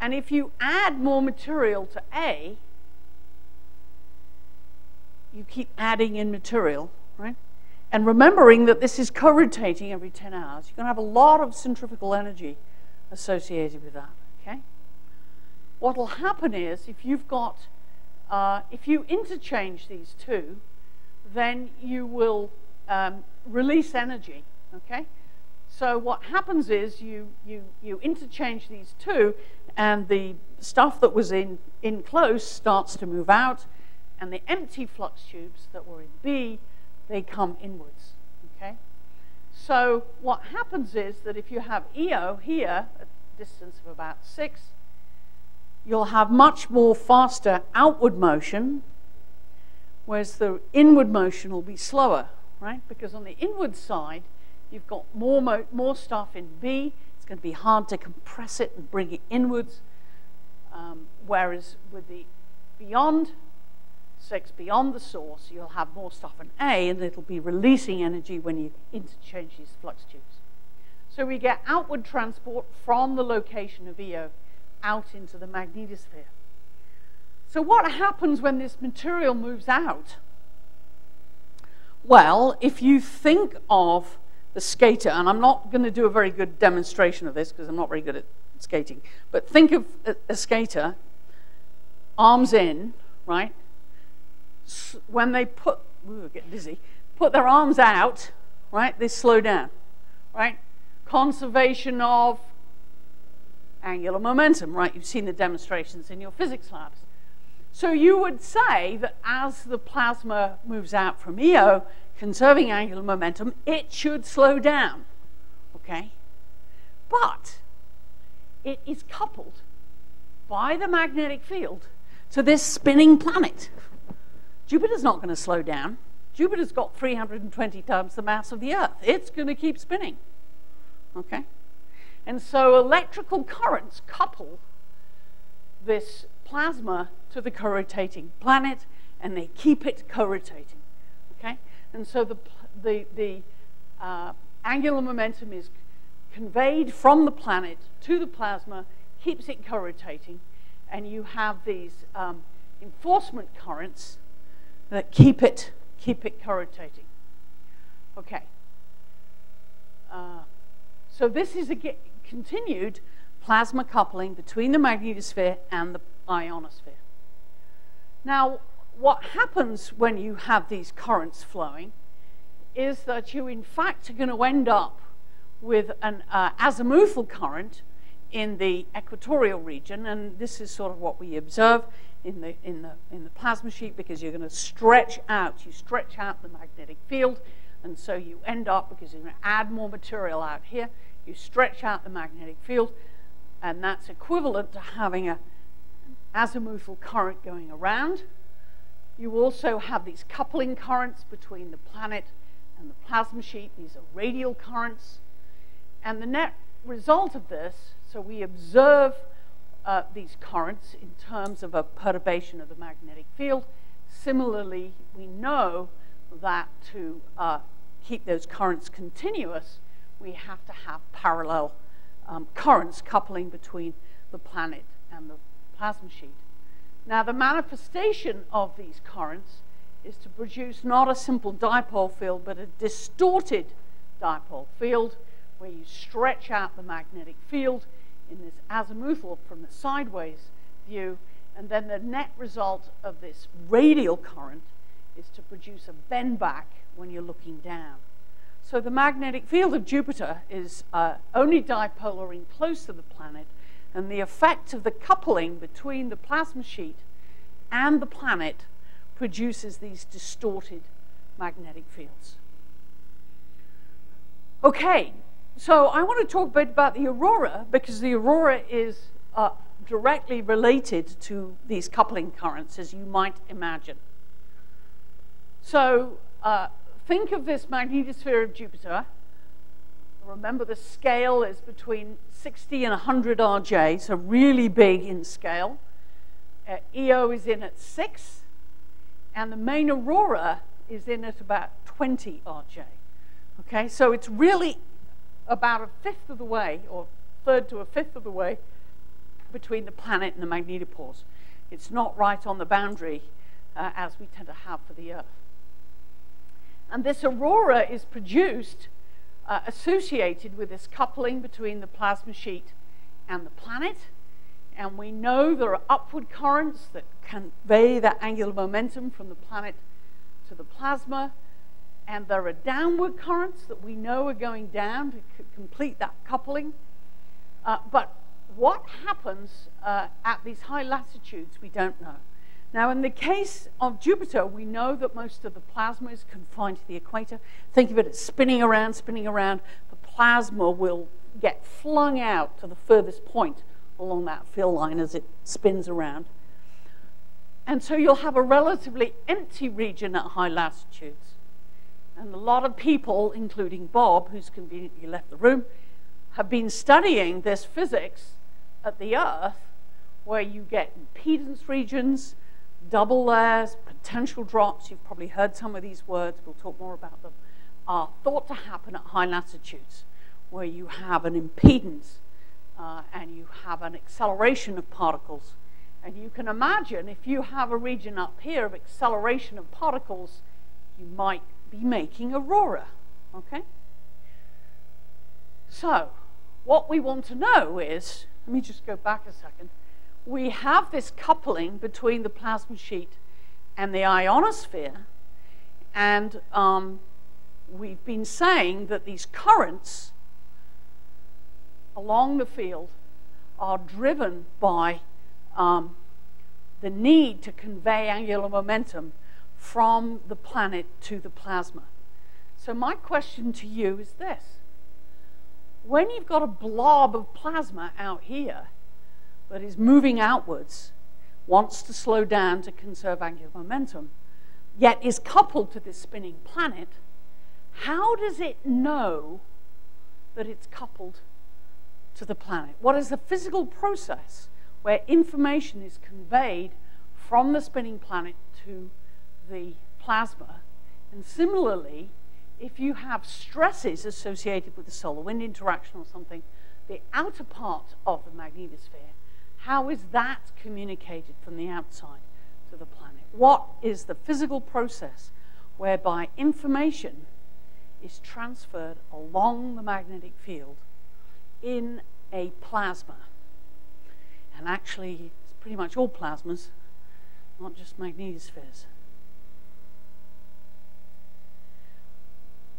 and if you add more material to A, you keep adding in material, right? And remembering that this is co-rotating every 10 hours, you're going to have a lot of centrifugal energy associated with that, okay? What will happen is if you've got, if you interchange these two, then you will release energy, okay? So what happens is you interchange these two, and the stuff that was in close starts to move out, and the empty flux tubes that were in B, they come inwards, okay? So what happens is that if you have Io here, at a distance of about 6, you'll have much more faster outward motion, whereas the inward motion will be slower, right? Because on the inward side, you've got more stuff in B. It's going to be hard to compress it and bring it inwards. Whereas with the beyond, 6 beyond the source, you'll have more stuff in A, and it'll be releasing energy when you interchange these flux tubes. So we get outward transport from the location of Io out into the magnetosphere. So what happens when this material moves out? Well, if you think of the skater, and I'm not going to do a very good demonstration of this because I'm not very good at skating, but think of a skater, arms in, right? When they put their arms out, right, they slow down, right? Conservation of angular momentum, right? You've seen the demonstrations in your physics labs. So you would say that as the plasma moves out from Io, conserving angular momentum, it should slow down, okay? But it is coupled by the magnetic field to this spinning planet. Jupiter's not going to slow down. Jupiter's got 320 times the mass of the Earth. It's going to keep spinning, okay? And so electrical currents couple this plasma to the co-rotating planet, and they keep it co-rotating, okay? And so the angular momentum is conveyed from the planet to the plasma, keeps it co-rotating, and you have these enforcement currents that keep it co-rotating. Okay. So this is a continued plasma coupling between the magnetosphere and the ionosphere. Now, what happens when you have these currents flowing is that you, in fact, are going to end up with an azimuthal current in the equatorial region, and this is sort of what we observe in the plasma sheet, because you're going to stretch out the magnetic field, and so you end up, because you're going to add more material out here, you stretch out the magnetic field, and that's equivalent to having an azimuthal current going around. You also have these coupling currents between the planet and the plasma sheet. These are radial currents. And the net result of this, so we observe these currents in terms of a perturbation of the magnetic field. Similarly, we know that to keep those currents continuous, we have to have parallel currents coupling between the planet and the plasma sheet. Now, the manifestation of these currents is to produce not a simple dipole field, but a distorted dipole field, where you stretch out the magnetic field in this azimuthal from the sideways view, and then the net result of this radial current is to produce a bend back when you're looking down. So the magnetic field of Jupiter is only dipolar in close to the planet, and the effect of the coupling between the plasma sheet and the planet produces these distorted magnetic fields. Okay, so I want to talk a bit about the aurora, because the aurora is directly related to these coupling currents, as you might imagine. So think of this magnetosphere of Jupiter. Remember, the scale is between 60 and 100 RJ, so really big in scale. Io is in at 6, and the main aurora is in at about 20 RJ. Okay, so it's really about a fifth of the way, or third to a fifth of the way, between the planet and the magnetopause. It's not right on the boundary as we tend to have for the Earth. And this aurora is produced associated with this coupling between the plasma sheet and the planet. And we know there are upward currents that convey that angular momentum from the planet to the plasma. And there are downward currents that we know are going down to complete that coupling. But what happens at these high latitudes, we don't know. Now, in the case of Jupiter, we know that most of the plasma is confined to the equator. Think of it as spinning around, spinning around. The plasma will get flung out to the furthest point along that fill line as it spins around. And so you'll have a relatively empty region at high latitudes. And a lot of people, including Bob, who's conveniently left the room, have been studying this physics at the Earth, where you get impedance regions, double layers, potential drops. You've probably heard some of these words. We'll talk more about them. Are thought to happen at high latitudes, where you have an impedance and you have an acceleration of particles. And you can imagine if you have a region up here of acceleration of particles, you might be making aurora, okay? So what we want to know is, let me just go back a second. We have this coupling between the plasma sheet and the ionosphere. And we've been saying that these currents along the field are driven by the need to convey angular momentum from the planet to the plasma. So my question to you is this. When you've got a blob of plasma out here that is moving outwards, wants to slow down to conserve angular momentum, yet is coupled to this spinning planet, how does it know that it's coupled to the planet? What is the physical process where information is conveyed from the spinning planet to the plasma? And similarly, if you have stresses associated with the solar wind interaction or something, the outer part of the magnetosphere, how is that communicated from the outside to the planet? What is the physical process whereby information is transferred along the magnetic field in a plasma? And actually, it's pretty much all plasmas, not just magnetospheres.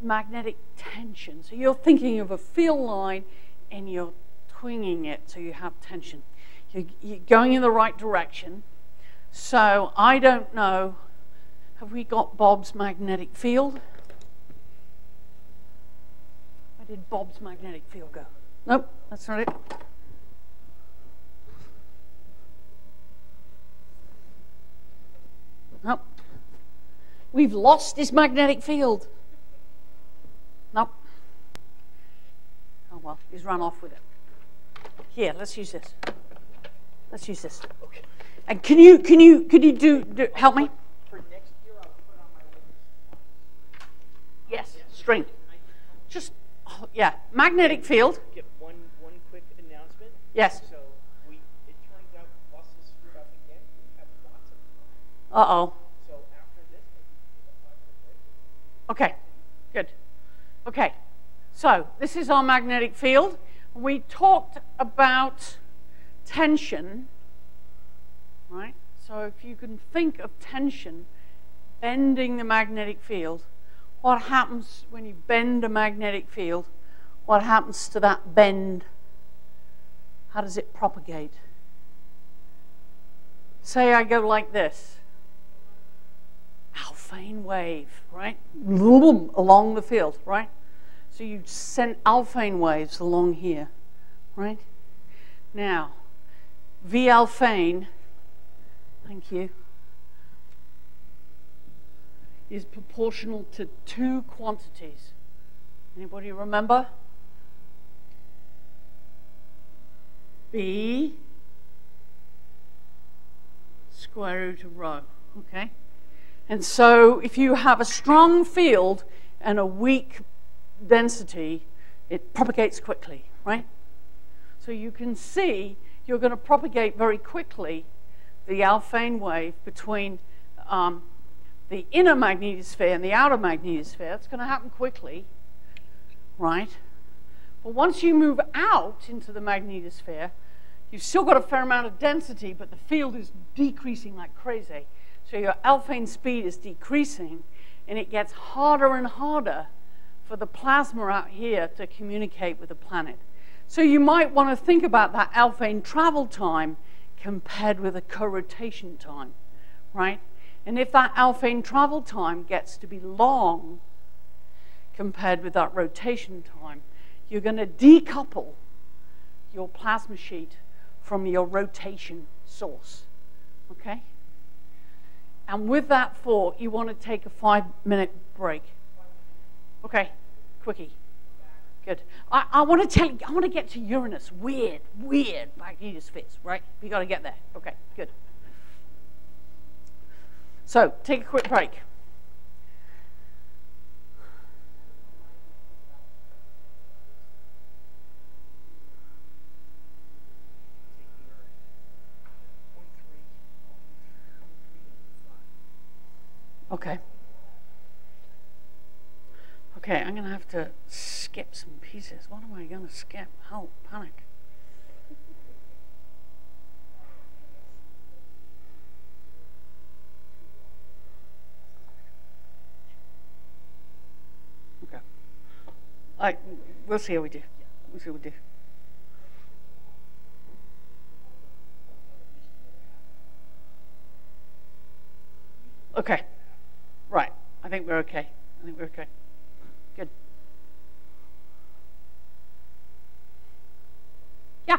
Magnetic tension. So you're thinking of a field line and you're twinging it, so you have tension. You're going in the right direction. So I don't know, have we got Bob's magnetic field? Where did Bob's magnetic field go? Nope, that's not it. Nope. We've lost his magnetic field. Nope. Oh, well, he's run off with it. Here, let's use this. Let's use this. Okay. And could you do help me? For next year, I'll put on my... Yes, string. Just, oh, yeah, magnetic field. Get one quick announcement. Yes. So it turns out us is screwed up again. We have lots of time. Uh-oh. So after this, maybe we can get a 5-minute break. Okay, good. Okay, so this is our magnetic field. We talked about tension, right? So if you can think of tension bending the magnetic field, what happens when you bend a magnetic field? What happens to that bend? How does it propagate? Say I go like this. Alfvén wave, right? Boom, along the field, right? So you send Alfvén waves along here, right? Now, V Alfvén, thank you, is proportional to two quantities. Anybody remember? B square root of rho, okay? And so if you have a strong field and a weak density, it propagates quickly, right? So you can see you're going to propagate very quickly the Alfvén wave between the inner magnetosphere and the outer magnetosphere. It's going to happen quickly, right? But once you move out into the magnetosphere, you've still got a fair amount of density, but the field is decreasing like crazy. So your Alfvén speed is decreasing, and it gets harder and harder for the plasma out here to communicate with the planet. So you might want to think about that Alfvén travel time compared with a co-rotation time, right? And if that Alfvén travel time gets to be long compared with that rotation time, you're going to decouple your plasma sheet from your rotation source, okay? And with that thought, you want to take a 5-minute break. Okay, quickie. Good. I want to get to Uranus. Weird. Magnesius fits, right? We got to get there. Okay, good. So, take a quick break. Okay. Okay, I'm going to have to skip some pieces. What am I going to skip? Oh, panic. Okay. We'll see how we do. We'll see how we do. Okay. Right. I think we're okay. I think we're okay. Good. Yeah.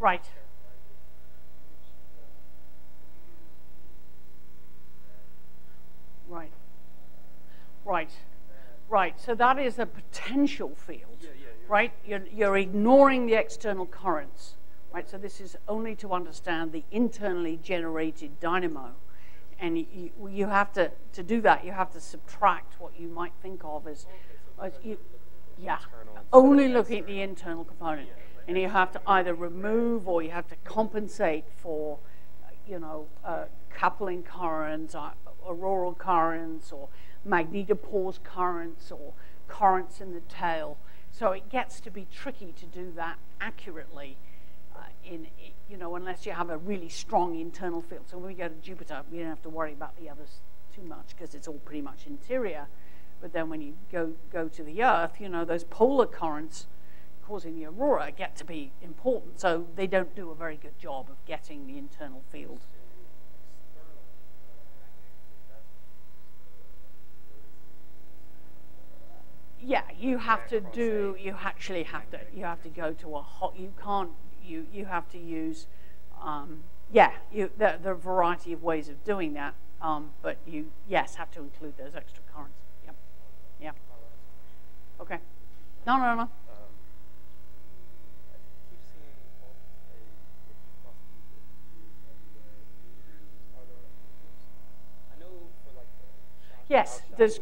Right. Right. Right. Right, so that is a potential field, right? You're ignoring the external currents, right? So this is only to understand the internally generated dynamo. And you have to do that, you have to subtract what you might think of as, only looking at the internal component. And you have to either remove or you have to compensate for, coupling currents, auroral currents, or magnetopause currents or currents in the tail. So it gets to be tricky to do that accurately unless you have a really strong internal field. So when we go to Jupiter, we don't have to worry about the others too much because it's all pretty much interior. But then when you go to the Earth, those polar currents causing the aurora get to be important. So they don't do a very good job of getting the internal field. Yeah, you have to do. You actually have to. You have to go to a hot. You can't. You have to use. There are a variety of ways of doing that. But you have to include those extra currents. Yep. Yeah. Okay. No. Yes, there's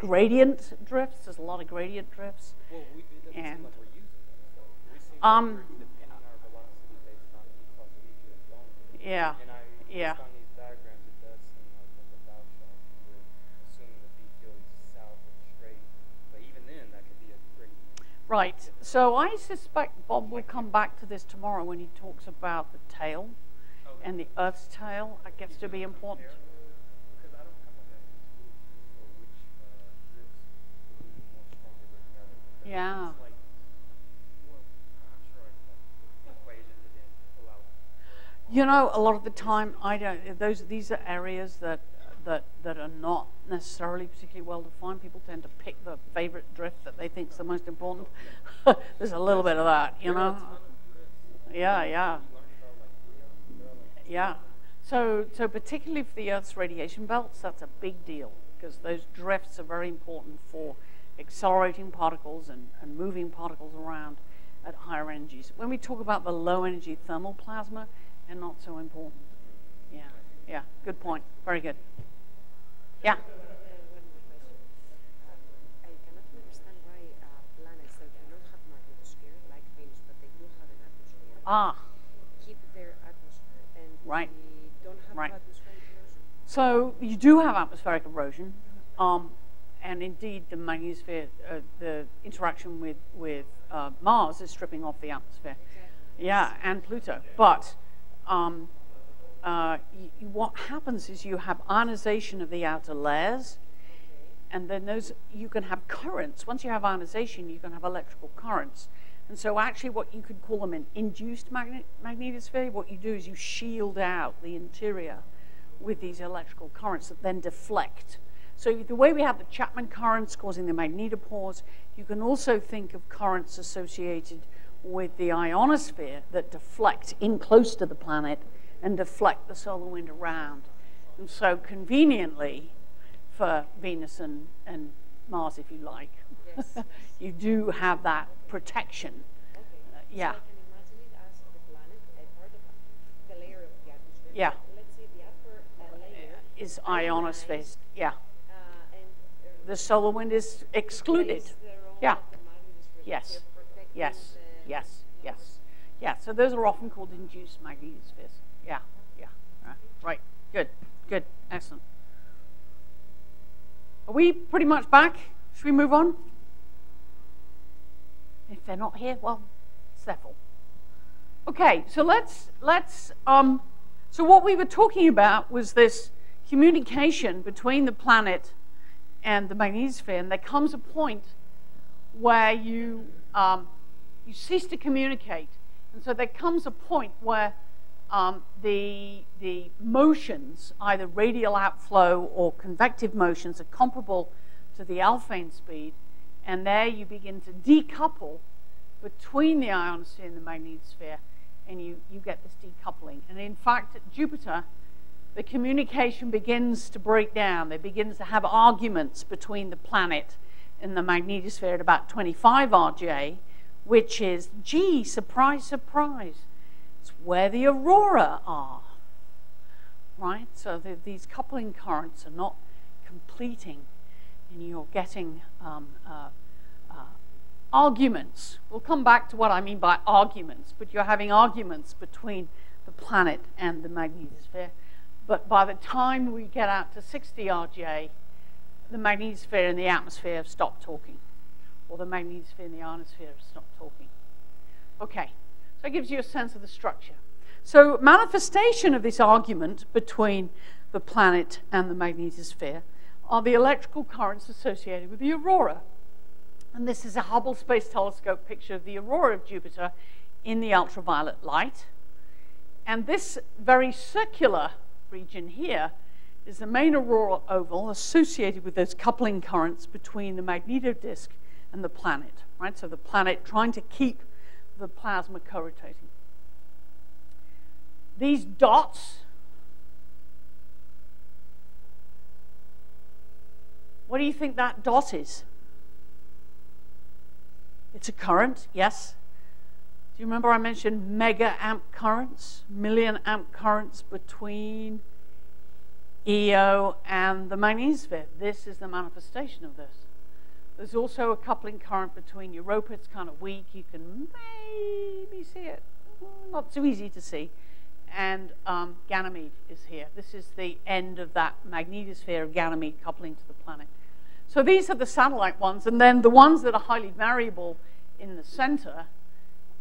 gradient drifts. There's a lot of gradient drifts. Well, and like yeah. Right. So I suspect Bob will come back to this tomorrow when he talks about the tail and the Earth's tail. That gets to be important. Yeah. A lot of the time, these are areas that are not necessarily particularly well defined. People tend to pick the favorite drift that they think is the most important. There's a little bit of that, Yeah. So particularly for the Earth's radiation belts, that's a big deal because those drifts are very important for accelerating particles and moving particles around at higher energies. When we talk about the low energy thermal plasma, they're not so important. Yeah, good point, very good. Yeah? I cannot understand why planets that do not have magnetosphere, like Venus, but they do have an atmosphere, keep their atmosphere, and we don't have atmospheric erosion. So you do have atmospheric erosion. and indeed the magnetosphere, the interaction with Mars is stripping off the atmosphere. Exactly. Yeah, and Pluto. But what happens is you have ionization of the outer layers, and then those, you can have currents. Once you have ionization, you can have electrical currents. And so actually what you could call them an induced magnetosphere, what you do is you shield out the interior with these electrical currents that then deflect. So the way we have the Chapman currents causing the magnetopause, you can also think of currents associated with the ionosphere that deflect in close to the planet and deflect the solar wind around. And so conveniently for Venus and Mars, if you like, yes. You do have that protection. Okay. Yeah. So I can imagine it as the planet, part of the layer of the atmosphere. Yeah. Let's say the upper layer is ionosphere. Yeah. The solar wind is excluded. Yeah. Yes. Yes. Yes. Yes. Yeah. So those are often called induced magnetospheres. Yeah. Yeah. Right. Good. Good. Excellent. Are we pretty much back? Should we move on? If they're not here, well, it's their fault. Okay, so so what we were talking about was this communication between the planet and the magnetosphere, and there comes a point where you you cease to communicate, and so there comes a point where the motions, either radial outflow or convective motions, are comparable to the Alfvén speed. And there you begin to decouple between the ionosphere and the magnetosphere, and you get this decoupling. And in fact, at Jupiter, the communication begins to break down. There begins to have arguments between the planet and the magnetosphere at about 25 RJ, which is, gee, surprise, surprise, it's where the aurora are, right? So these coupling currents are not completing, and you're getting arguments. We'll come back to what I mean by arguments, but you're having arguments between the planet and the magnetosphere. But by the time we get out to 60 RJ, the magnetosphere and the atmosphere have stopped talking, or the magnetosphere and the ionosphere have stopped talking. Okay, so that gives you a sense of the structure. So manifestation of this argument between the planet and the magnetosphere are the electrical currents associated with the aurora. And this is a Hubble Space Telescope picture of the aurora of Jupiter in the ultraviolet light. And this very circular region here is the main auroral oval associated with those coupling currents between the magnetodisk and the planet, right? So the planet trying to keep the plasma co-rotating. These dots, what do you think that dot is? It's a current, yes. Do you remember I mentioned mega amp currents, million amp currents between Io and the magnetosphere? This is the manifestation of this. There's also a coupling current between Europa. It's kind of weak. You can maybe see it. Not too easy to see. And Ganymede is here. This is the end of that magnetosphere of Ganymede coupling to the planet. So these are the satellite ones, and then the ones that are highly variable in the center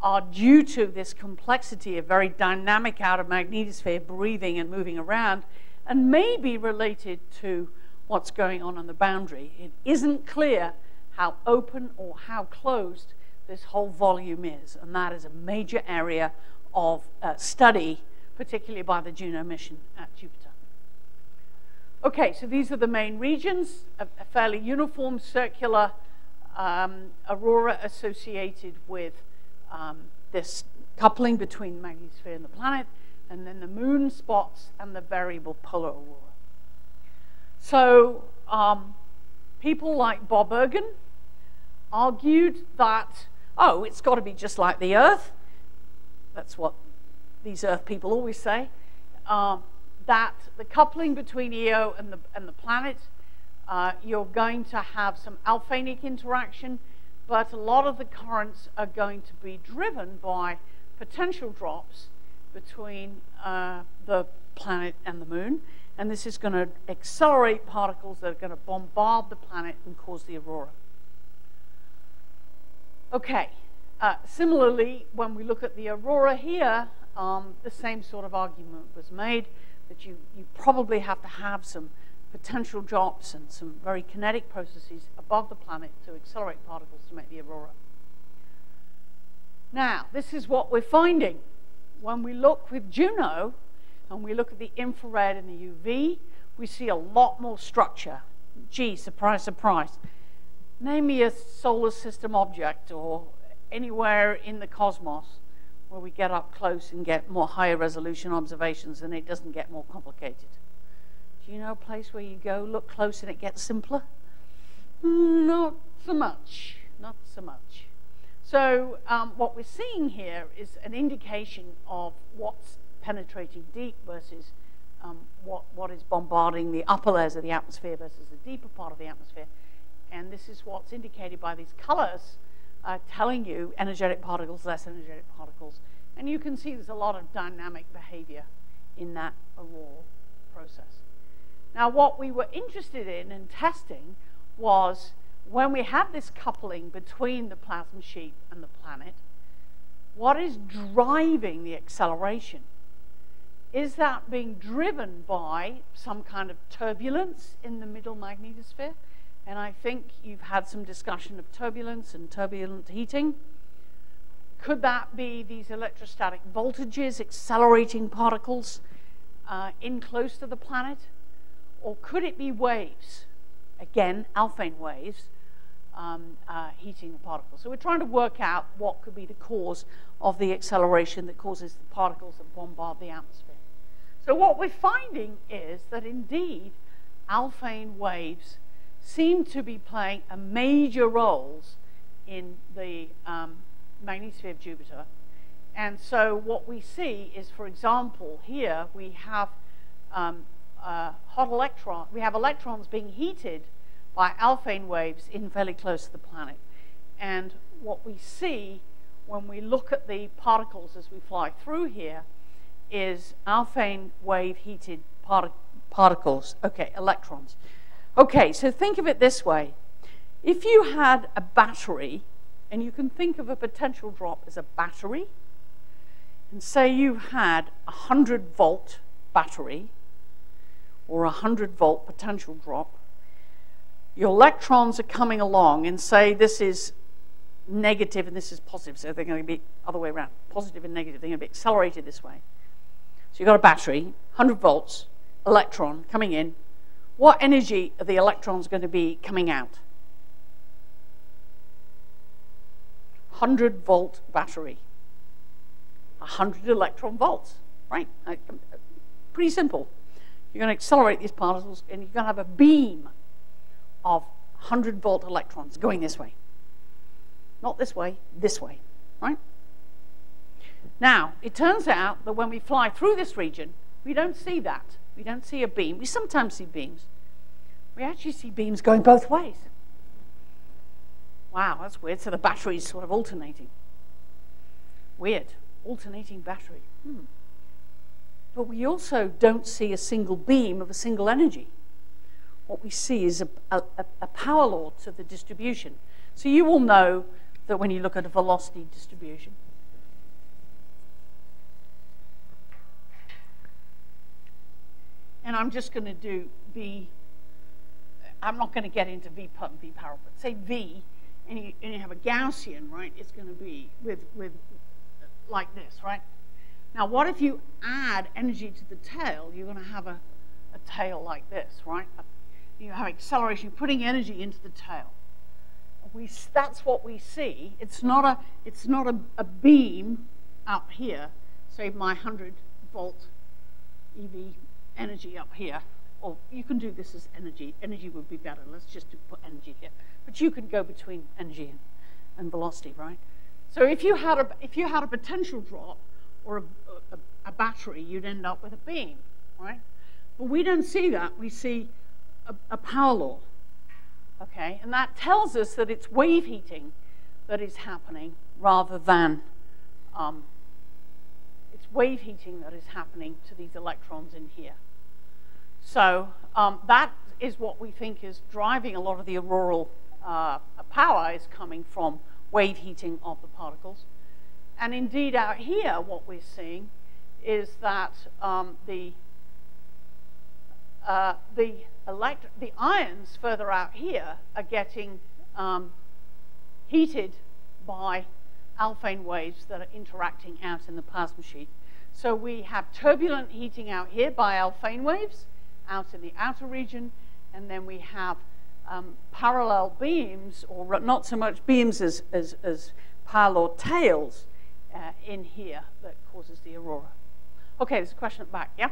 are due to this complexity of very dynamic outer magnetosphere breathing and moving around, and may be related to what's going on the boundary. It isn't clear how open or how closed this whole volume is, and that is a major area of study, particularly by the Juno mission at Jupiter. Okay, so these are the main regions, a fairly uniform circular aurora associated with this coupling between the magnetosphere and the planet, and then the moon spots and the variable polar aurora. So people like Bob Ergen argued that, oh, it's got to be just like the Earth. That's what these Earth people always say. That the coupling between Io and the planet, you're going to have some alphanic interaction, but a lot of the currents are going to be driven by potential drops between the planet and the moon. And this is going to accelerate particles that are going to bombard the planet and cause the aurora. Okay. Similarly, when we look at the aurora here, the same sort of argument was made, that you probably have to have some potential drops and some very kinetic processes above the planet to accelerate particles to make the aurora. Now, this is what we're finding. When we look with Juno, and we look at the infrared and the UV, we see a lot more structure. Gee, surprise, surprise. Name me a solar system object or anywhere in the cosmos where we get up close and get more higher resolution observations, and it doesn't get more complicated. Do you know a place where you go, look close, and it gets simpler? Not so much, not so much. So what we're seeing here is an indication of what's penetrating deep versus what is bombarding the upper layers of the atmosphere versus the deeper part of the atmosphere. And this is what's indicated by these colors, telling you energetic particles, less energetic particles. And you can see there's a lot of dynamic behavior in that auroral process. Now, what we were interested in and testing was when we have this coupling between the plasma sheet and the planet, what is driving the acceleration? Is that being driven by some kind of turbulence in the middle magnetosphere? And I think you've had some discussion of turbulence and turbulent heating. Could that be these electrostatic voltages accelerating particles in close to the planet? Or could it be waves? Again, Alfvén waves heating the particles. So we're trying to work out what could be the cause of the acceleration that causes the particles that bombard the atmosphere. So what we're finding is that indeed, Alfvén waves seem to be playing a major role in the magnetosphere of Jupiter. And so what we see is, for example, here we have hot electrons. We have electrons being heated by Alfvén waves in fairly close to the planet. And what we see when we look at the particles as we fly through here is Alfvén wave heated particles, okay, electrons. Okay, so think of it this way. If you had a battery, and you can think of a potential drop as a battery, and say you had a 100-volt battery, or a 100-volt potential drop, your electrons are coming along, and say this is negative and this is positive, so they're going to be the other way around, positive and negative, they're going to be accelerated this way. So you've got a battery, 100 volts, electron coming in. What energy are the electrons going to be coming out? 100-volt battery. 100 electron volts, right? Pretty simple. You're going to accelerate these particles, and you're going to have a beam of 100-volt electrons going this way. Not this way, right? Now, it turns out that when we fly through this region, we don't see that. We don't see a beam. We sometimes see beams. We actually see beams going both ways. Wow, that's weird. So the battery is sort of alternating. Weird. Alternating battery. But we also don't see a single beam of a single energy. What we see is a power law to the distribution. So you will know that when you look at a velocity distribution, and I'm just going to do V. I'm not going to get into V put and V parallel, but say V, and you have a Gaussian, right? It's going to be with like this, right? Now, what if you add energy to the tail? You're going to have a tail like this, right? You have acceleration, putting energy into the tail. That's what we see. It's not a beam up here. Say my 100-volt EV. Energy up here, or you can do this as energy. Energy would be better. Let's just put energy here. But you can go between energy and velocity, right? So if you had a potential drop or a battery, you'd end up with a beam, right? But we don't see that. We see a power law, okay? And that tells us that it's wave heating that is happening rather than wave heating that is happening to these electrons in here. So that is what we think is driving a lot of the auroral power is coming from wave heating of the particles. And indeed out here what we're seeing is that the ions further out here are getting heated by Alfvén waves that are interacting out in the plasma sheet. So we have turbulent heating out here by Alfvén waves out in the outer region, and then we have parallel beams, or not so much beams as parallel tails in here that causes the aurora. Okay, there's a question at the back, yeah?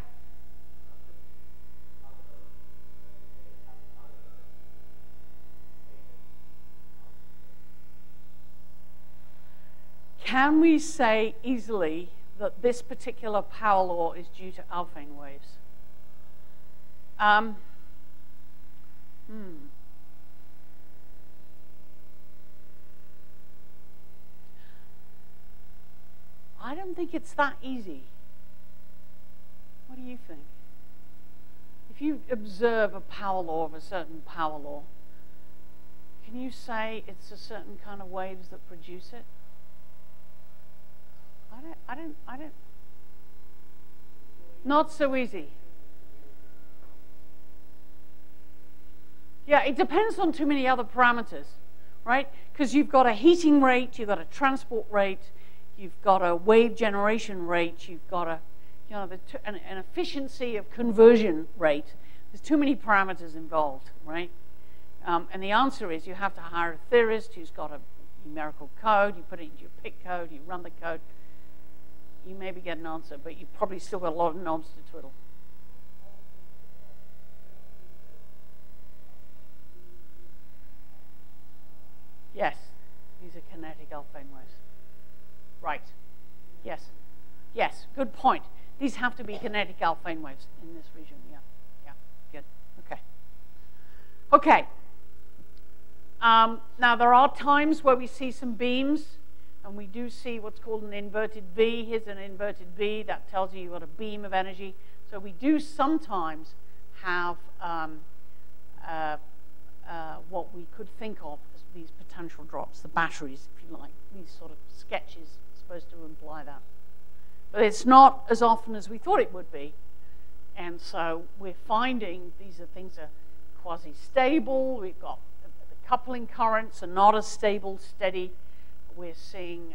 Can we say easily that this particular power law is due to Alfvén waves? I don't think it's that easy. What do you think? If you observe a power law of a certain power law, can you say it's a certain kind of waves that produce it? I don't. Not so easy. Yeah, it depends on too many other parameters, right? Because you've got a heating rate, you've got a transport rate, you've got a wave generation rate, you've got a, you know, an efficiency of conversion rate. There's too many parameters involved, right? And the answer is you have to hire a theorist who's got a numerical code, you put it into your PIC code, you run the code. You maybe get an answer, but you've probably still got a lot of knobs to twiddle. Yes, these are kinetic Alfvén waves. Right, yes. Yes, good point. These have to be kinetic Alfvén waves in this region, yeah, good, okay. Okay, now there are times where we see some beams, and we do see what's called an inverted B. Here's an inverted B. That tells you you've got a beam of energy. So we do sometimes have what we could think of as these potential drops, the batteries, if you like. These sort of sketches are supposed to imply that. But it's not as often as we thought it would be. And so we're finding these are things are quasi-stable. We've got the coupling currents are not as stable, steady. We're seeing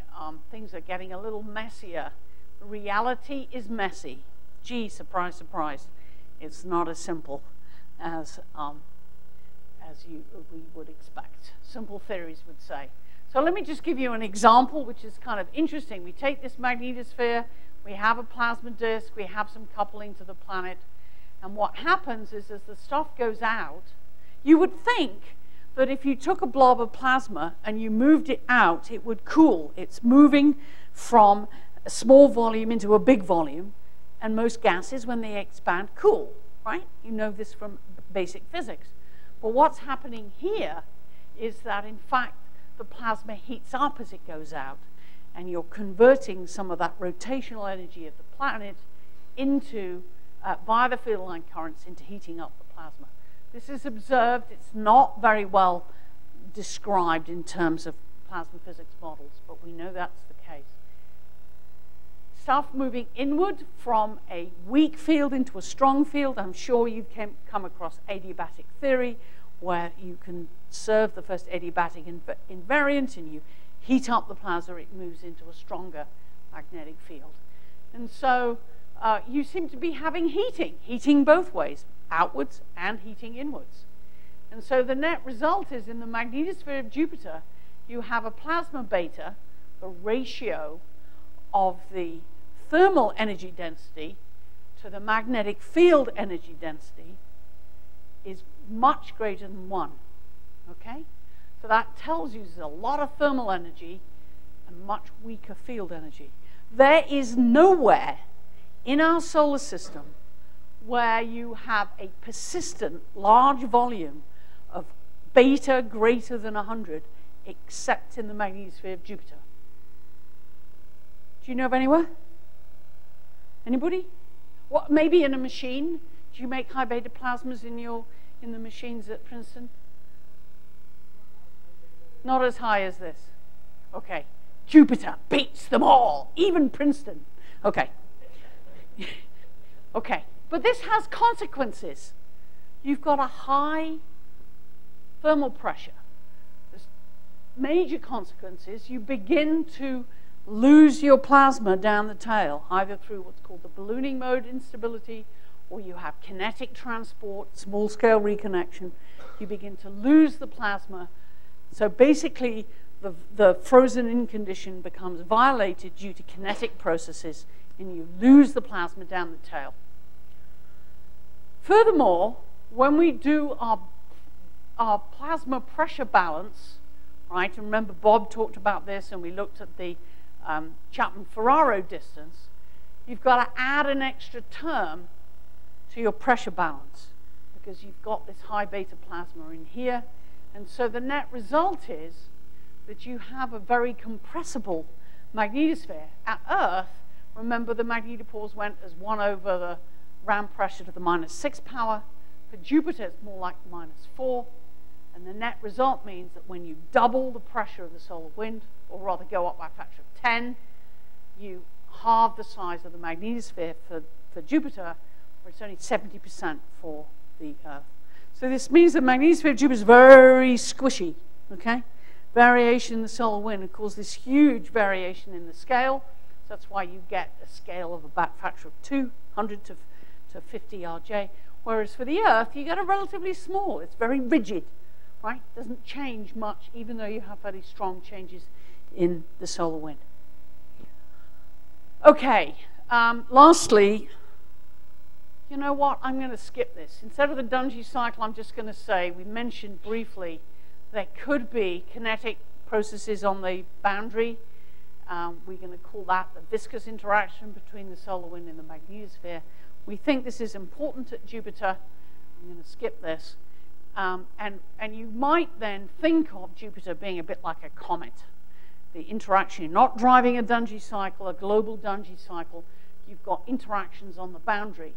things are getting a little messier. Reality is messy. Gee, surprise, surprise. It's not as simple as we would expect. Simple theories would say. So let me just give you an example, which is kind of interesting. We take this magnetosphere, we have a plasma disk, we have some coupling to the planet, and what happens is as the stuff goes out, you would think that if you took a blob of plasma and you moved it out, it would cool. It's moving from a small volume into a big volume, and most gases, when they expand, cool, right? You know this from basic physics. But what's happening here is that, in fact, the plasma heats up as it goes out, and you're converting some of that rotational energy of the planet into, via the field line currents, into heating up the plasma. This is observed. It's not very well described in terms of plasma physics models, but we know that's the case. Stuff moving inward from a weak field into a strong field. I'm sure you've come across adiabatic theory, where you conserve the first adiabatic invariant and you heat up the plasma, it moves into a stronger magnetic field. And so you seem to be having heating both ways, outwards and heating inwards. And so the net result is in the magnetosphere of Jupiter, you have a plasma beta, the ratio of the thermal energy density to the magnetic field energy density is much greater than 1, okay? So that tells you there's a lot of thermal energy and much weaker field energy. There is nowhere in our solar system where you have a persistent large volume of beta greater than 100, except in the magnetosphere of Jupiter. Do you know of anywhere? Anybody? What, maybe in a machine? Do you make high beta plasmas in the machines at Princeton? Not as high as this. Okay. Jupiter beats them all, even Princeton. Okay. Okay. But this has consequences. You've got a high thermal pressure. There's major consequences. You begin to lose your plasma down the tail, either through what's called the ballooning mode instability, or you have kinetic transport, small-scale reconnection. You begin to lose the plasma. So basically, the frozen-in condition becomes violated due to kinetic processes, and you lose the plasma down the tail. Furthermore, when we do our plasma pressure balance, right, and remember Bob talked about this, and we looked at the Chapman-Ferraro distance, you've got to add an extra term to your pressure balance because you've got this high beta plasma in here. And so the net result is that you have a very compressible magnetosphere. At Earth, remember the magnetopores went as 1 over the Ram pressure to the -6 power. For Jupiter, it's more like -4. And the net result means that when you double the pressure of the solar wind, or rather go up by a factor of 10, you halve the size of the magnetosphere for Jupiter, where it's only 70% for the Earth. So this means the magnetosphere of Jupiter is very squishy, okay? Variation in the solar wind, of course, this huge variation in the scale. So that's why you get a scale of about a factor of 200 to 50 RJ. Whereas for the Earth, you get a relatively small, it's very rigid. Right? Doesn't change much, even though you have very strong changes in the solar wind. Okay, lastly, you know what? I'm going to skip this. Instead of the Dungey cycle, I'm just going to say, we mentioned briefly, there could be kinetic processes on the boundary. We're going to call that the viscous interaction between the solar wind and the magnetosphere. We think this is important at Jupiter. I'm going to skip this. And you might then think of Jupiter being a bit like a comet. The interaction, you're not driving a Dungey cycle, a global Dungey cycle. You've got interactions on the boundary.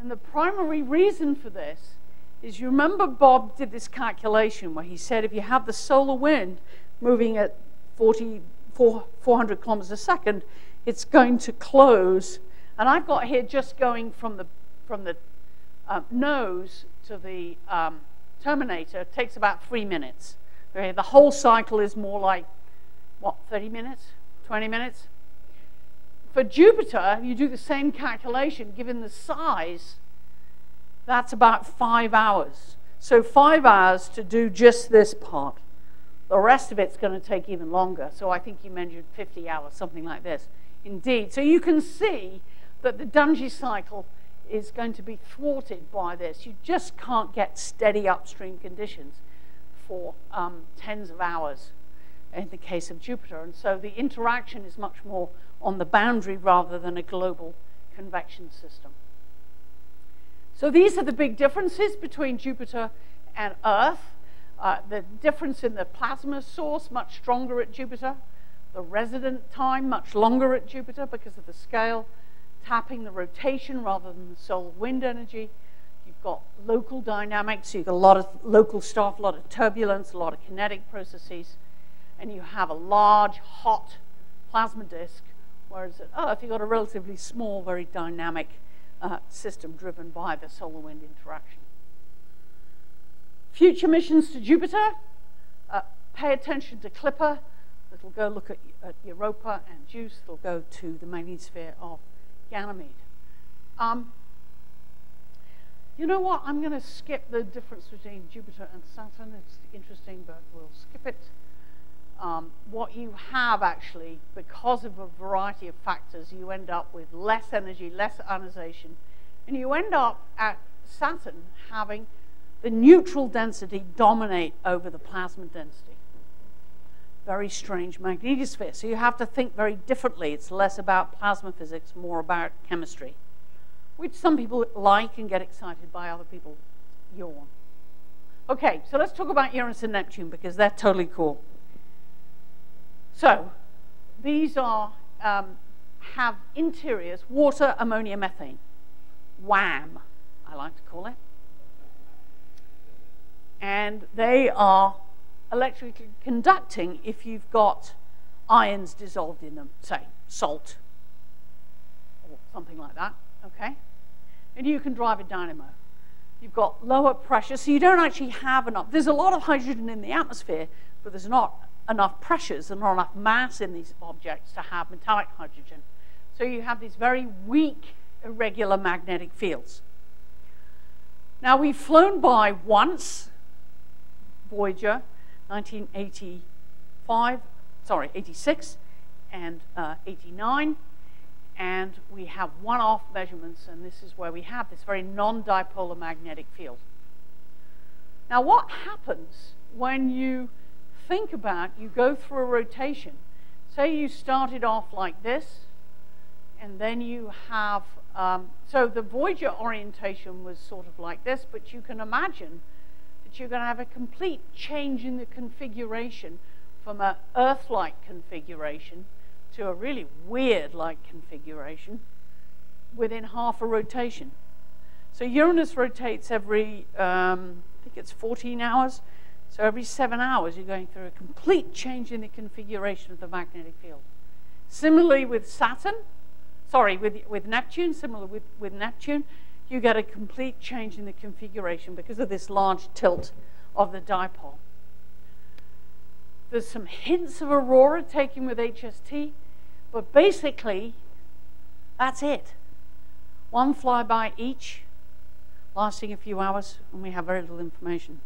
And the primary reason for this is, you remember Bob did this calculation where he said if you have the solar wind moving at 400 kilometers a second, it's going to close. And I've got here just going from the nose to the terminator takes about 3 minutes. Okay, the whole cycle is more like, what, 30 minutes, 20 minutes? For Jupiter, you do the same calculation. Given the size, that's about 5 hours. So 5 hours to do just this part. The rest of it's going to take even longer. So I think you measured 50 hours, something like this. Indeed. So you can see that the Dungey cycle is going to be thwarted by this. You just can't get steady upstream conditions for tens of hours in the case of Jupiter. And so the interaction is much more on the boundary rather than a global convection system. So these are the big differences between Jupiter and Earth. The difference in the plasma source, much stronger at Jupiter. The resident time, much longer at Jupiter because of the scale. Tapping the rotation rather than the solar wind energy. You've got local dynamics, so you've got a lot of local stuff, a lot of turbulence, a lot of kinetic processes, and you have a large, hot plasma disk, whereas at Earth, you've got a relatively small, very dynamic system driven by the solar wind interaction. Future missions to Jupiter, pay attention to Clipper. It'll go look at Europa and Juice. It'll go to the magnetosphere of Ganymede. You know what? I'm going to skip the difference between Jupiter and Saturn. It's interesting, but we'll skip it. What you have actually, because of a variety of factors, you end up with less energy, less ionization, and you end up at Saturn having the neutral density dominate over the plasma density. Very strange magnetosphere. So you have to think very differently. It's less about plasma physics, more about chemistry, which some people like and get excited by, other people yawn. Okay, so let's talk about Uranus and Neptune because they're totally cool. So these are, have interiors, water, ammonia, methane. Wham. I like to call it. And they are electrically conducting if you've got ions dissolved in them, say salt or something like that, okay? And you can drive a dynamo. You've got lower pressure, so you don't actually have enough. There's a lot of hydrogen in the atmosphere, but there's not enough pressures and not enough mass in these objects to have metallic hydrogen. So you have these very weak, irregular magnetic fields. Now, we've flown by once, Voyager, 86, and 89. And we have one-off measurements, and this is where we have this very non-dipolar magnetic field. Now, what happens when you think about, you go through a rotation? Say you started off like this, and then you have, so the Voyager orientation was sort of like this, but you can imagine that you're going to have a complete change in the configuration from an Earth-like configuration to a really weird-like configuration within half a rotation. So Uranus rotates every, I think it's 14 hours. So every 7 hours, you're going through a complete change in the configuration of the magnetic field. Similarly with Saturn, with Neptune, you get a complete change in the configuration because of this large tilt of the dipole. There's some hints of aurora taken with HST, but basically, that's it. One flyby each, lasting a few hours, and we have very little information.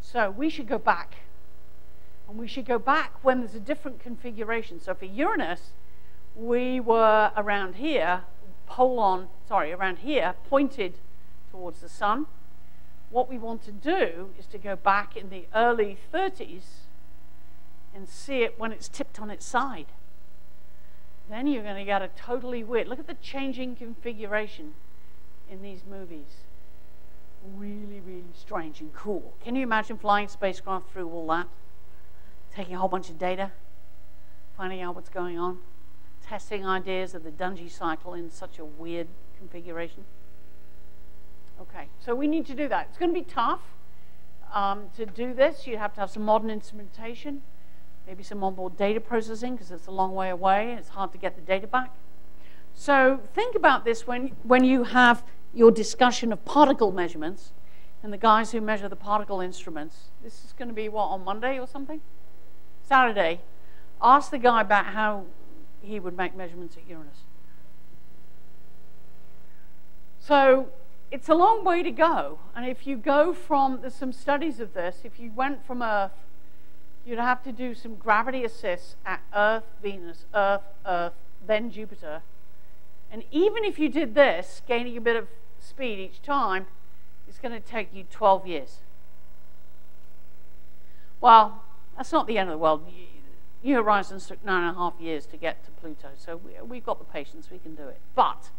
So we should go back. And we should go back when there's a different configuration. So for Uranus, we were around here, around here, pointed towards the sun. What we want to do is to go back in the early 30s and see it when it's tipped on its side. Then you're going to get a totally weird. Look at the changing configuration in these movies. Really, really strange and cool. Can you imagine flying a spacecraft through all that? Taking a whole bunch of data, finding out what's going on, testing ideas of the Dungey cycle in such a weird configuration. Okay, so we need to do that. It's going to be tough to do this. You have to have some modern instrumentation, maybe some onboard data processing because it's a long way away and it's hard to get the data back. So think about this when you have your discussion of particle measurements and the guys who measure the particle instruments. This is going to be, what, on Monday or something? Saturday. Ask the guy about how he would make measurements at Uranus. So it's a long way to go. And if you go from, there's some studies of this, if you went from Earth, you'd have to do some gravity assists at Earth, Venus, Earth, then Jupiter. And even if you did this, gaining a bit of speed each time, it's going to take you 12 years. Well, that's not the end of the world. New Horizons took 9.5 years to get to Pluto, so we've got the patience, we can do it. But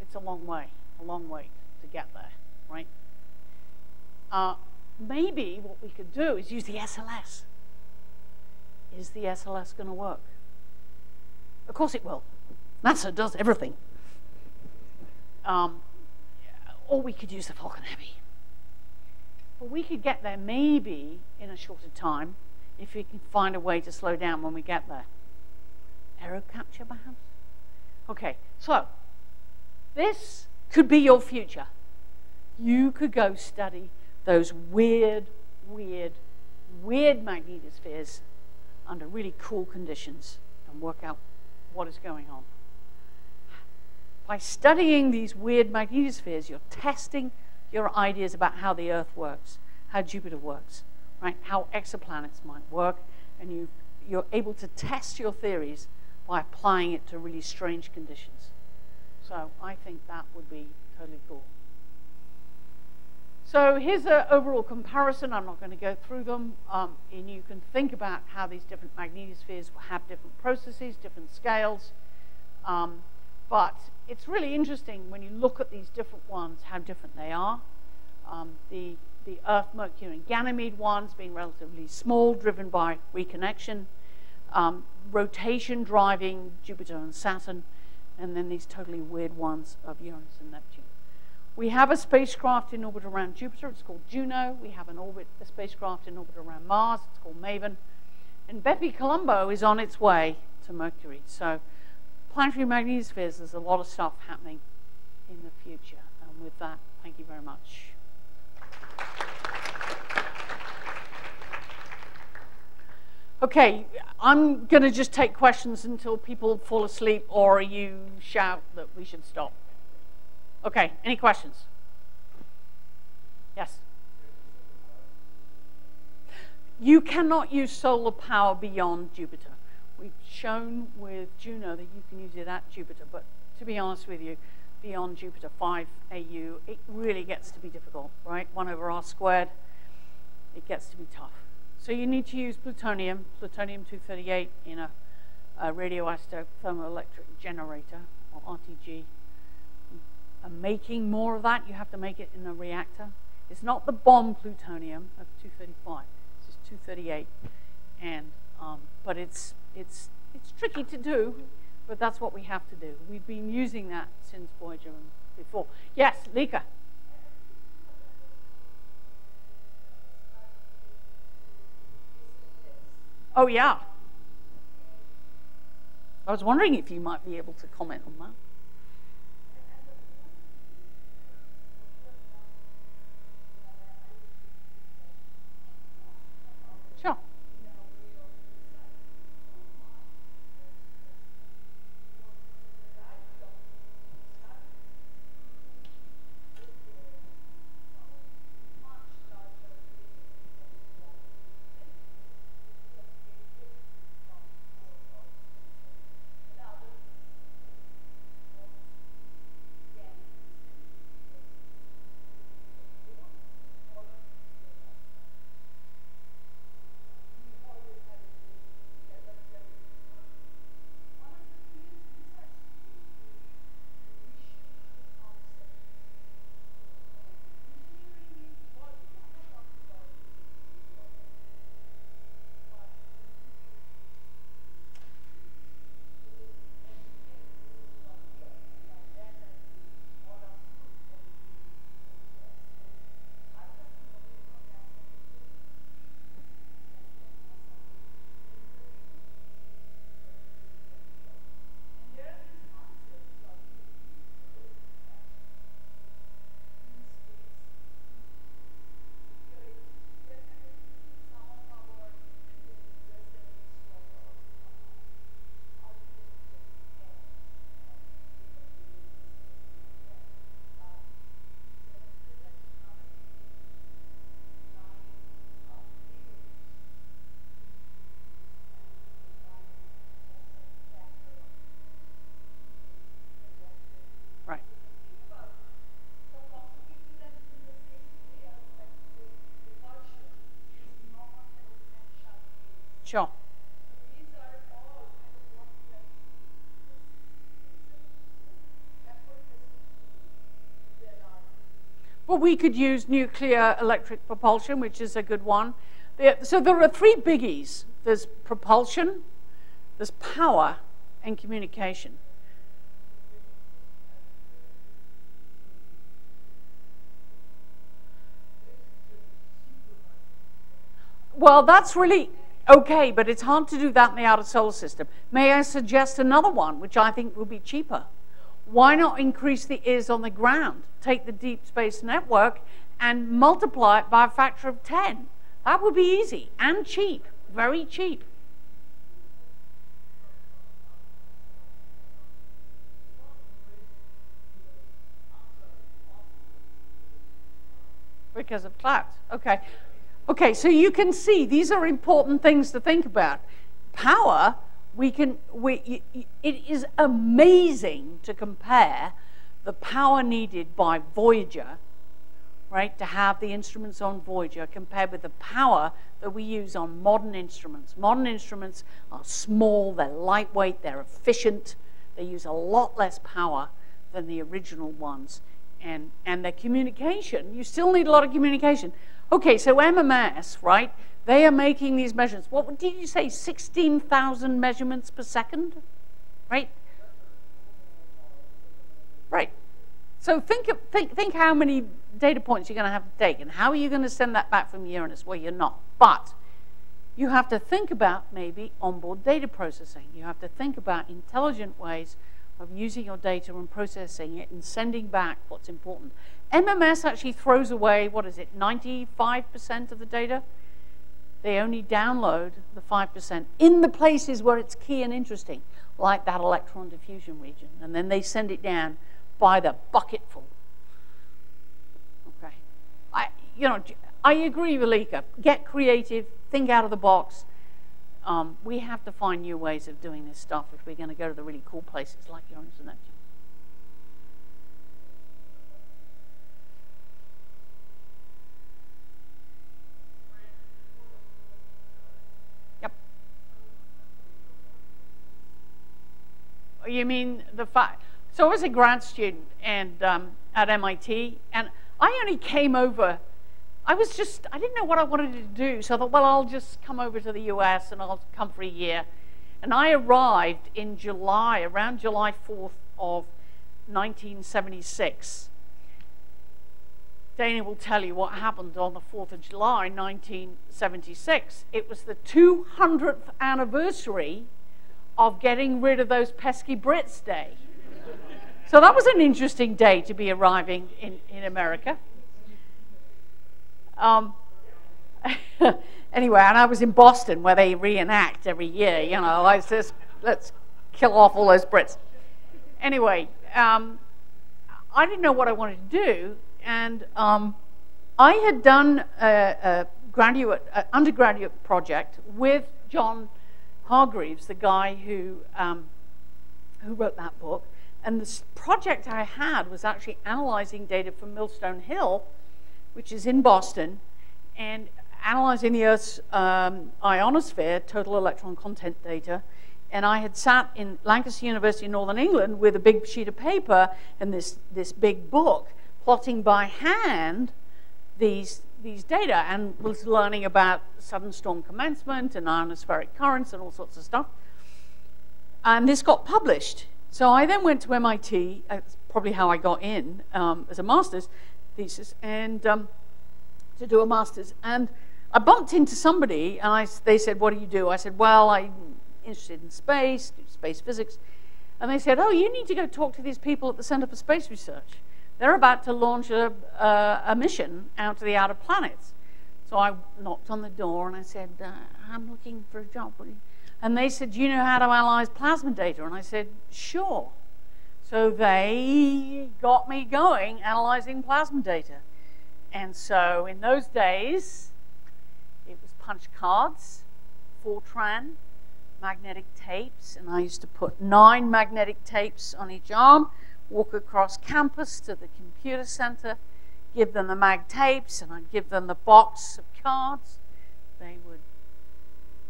it's a long way to get there, right? Maybe what we could do is use the SLS. Is the SLS going to work? Of course it will. NASA does everything. Or we could use the Falcon Heavy. But we could get there maybe in a shorter time if we can find a way to slow down when we get there. Aero capture, perhaps? Okay, so this could be your future. You could go study those weird, weird, weird magnetospheres under really cool conditions and work out what is going on. By studying these weird magnetospheres, you're testing your ideas about how the Earth works, how Jupiter works, right? How exoplanets might work, and you're able to test your theories by applying it to really strange conditions. So I think that would be totally cool. So here's an overall comparison. I'm not going to go through them. And you can think about how these different magnetospheres will have different processes, different scales. But it's really interesting when you look at these different ones, how different they are. The Earth, Mercury, and Ganymede ones being relatively small, driven by reconnection, rotation driving Jupiter and Saturn, and then these totally weird ones of Uranus and Neptune. We have a spacecraft in orbit around Jupiter. It's called Juno. We have a spacecraft in orbit around Mars. It's called Maven. And BepiColombo is on its way to Mercury. So planetary magnetospheres, there's a lot of stuff happening in the future. And with that, thank you very much. Okay, I'm going to just take questions until people fall asleep or you shout that we should stop. Okay, any questions? Yes? You cannot use solar power beyond Jupiter. We've shown with Juno that you can use it at Jupiter, but to be honest with you, beyond Jupiter 5 AU, it really gets to be difficult, right? 1/r², it gets to be tough. So you need to use plutonium, plutonium-238 in a radioisotope thermoelectric generator, or RTG. And making more of that, you have to make it in a reactor. It's not the bomb plutonium of 235. This is 238, and but it's tricky to do, but that's what we have to do. We've been using that since Voyager and before. Yes, Lika. Oh, yeah. I was wondering if you might be able to comment on that. Sure. Sure. Well, we could use nuclear electric propulsion, which is a good one. So there are three biggies. There's propulsion, there's power, and communication. Well, that's really... okay, but it's hard to do that in the outer solar system. May I suggest another one, which I think will be cheaper? Why not increase the ears on the ground? Take the deep space network and multiply it by a factor of 10. That would be easy and cheap, very cheap. Because of clouds, okay. Okay, so you can see these are important things to think about. Power, it is amazing to compare the power needed by Voyager, right, to have the instruments on Voyager compared with the power that we use on modern instruments. Modern instruments are small, they're lightweight, they're efficient, they use a lot less power than the original ones. And their communication, you still need a lot of communication. Okay, so MMS, right? They are making these measurements. What did you say? 16,000 measurements per second, right? Right. So think how many data points you're going to have to take, and how are you going to send that back from Uranus? Well, you're not. But you have to think about maybe onboard data processing. You have to think about intelligent ways of using your data and processing it and sending back what's important. MMS actually throws away, what is it, 95% of the data? They only download the 5% in the places where it's key and interesting, like that electron diffusion region. And then they send it down by the bucketful. Okay. I agree with Lika. Get creative. Think out of the box. We have to find new ways of doing this stuff if we're going to go to the really cool places like Uranus and Neptune. Yep. You mean the fact? So I was a grad student and at MIT, and I only came over. I didn't know what I wanted to do, so I thought, well, I'll just come over to the US and I'll come for a year. And I arrived in July, around July 4th of 1976. Dana will tell you what happened on the 4th of July, 1976. It was the 200th anniversary of getting rid of those pesky Brits Day. So that was an interesting day to be arriving in America. Anyway, and I was in Boston where they reenact every year, you know, like this, let's kill off all those Brits. Anyway, I didn't know what I wanted to do, and I had done an undergraduate project with John Hargreaves, the guy who wrote that book, and this project I had was actually analyzing data from Millstone Hill, which is in Boston, and analyzing the Earth's ionosphere, total electron content data. And I had sat in Lancaster University in Northern England with a big sheet of paper and this big book, plotting by hand these data, and was learning about sudden storm commencement and ionospheric currents and all sorts of stuff. And this got published. So I then went to MIT, that's probably how I got in as a master's thesis, and to do a master's. And I bumped into somebody, and they said, what do you do? I said, well, I'm interested in space, do space physics. And they said, oh, you need to go talk to these people at the Center for Space Research. They're about to launch a mission out to the outer planets. So I knocked on the door, and I said, I'm looking for a job. And they said, do you know how to analyze plasma data? And I said, sure. So they got me going, analyzing plasma data. And so in those days, it was punch cards, Fortran, magnetic tapes, and I used to put 9 magnetic tapes on each arm, walk across campus to the computer center, give them the mag tapes, and I'd give them the box of cards. They would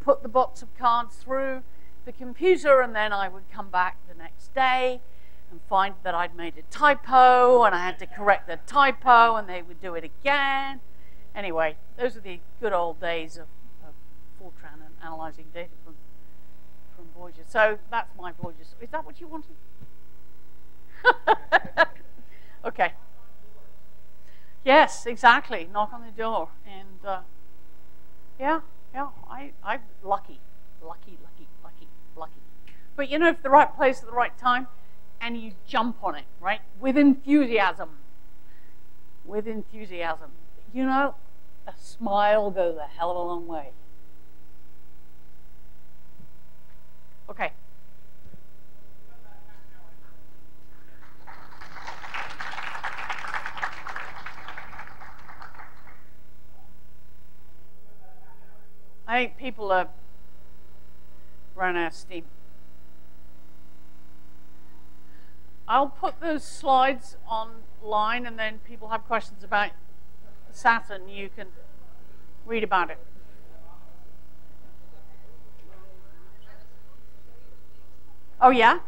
put the box of cards through the computer, and then I would come back the next day and find that I'd made a typo, and I had to correct the typo, and they would do it again. Anyway, those are the good old days of Fortran and analyzing data from Voyager. So that's my Voyager. Is that what you wanted? Okay. Yes, exactly. Knock on the door. And yeah, I'm lucky. Lucky. But you know, if the right place at the right time, and you jump on it, right? With enthusiasm. You know, a smile goes a hell of a long way. Okay. I think people are run out of steam. I'll put those slides online, and then people have questions about Saturn. You can read about it. Oh, yeah?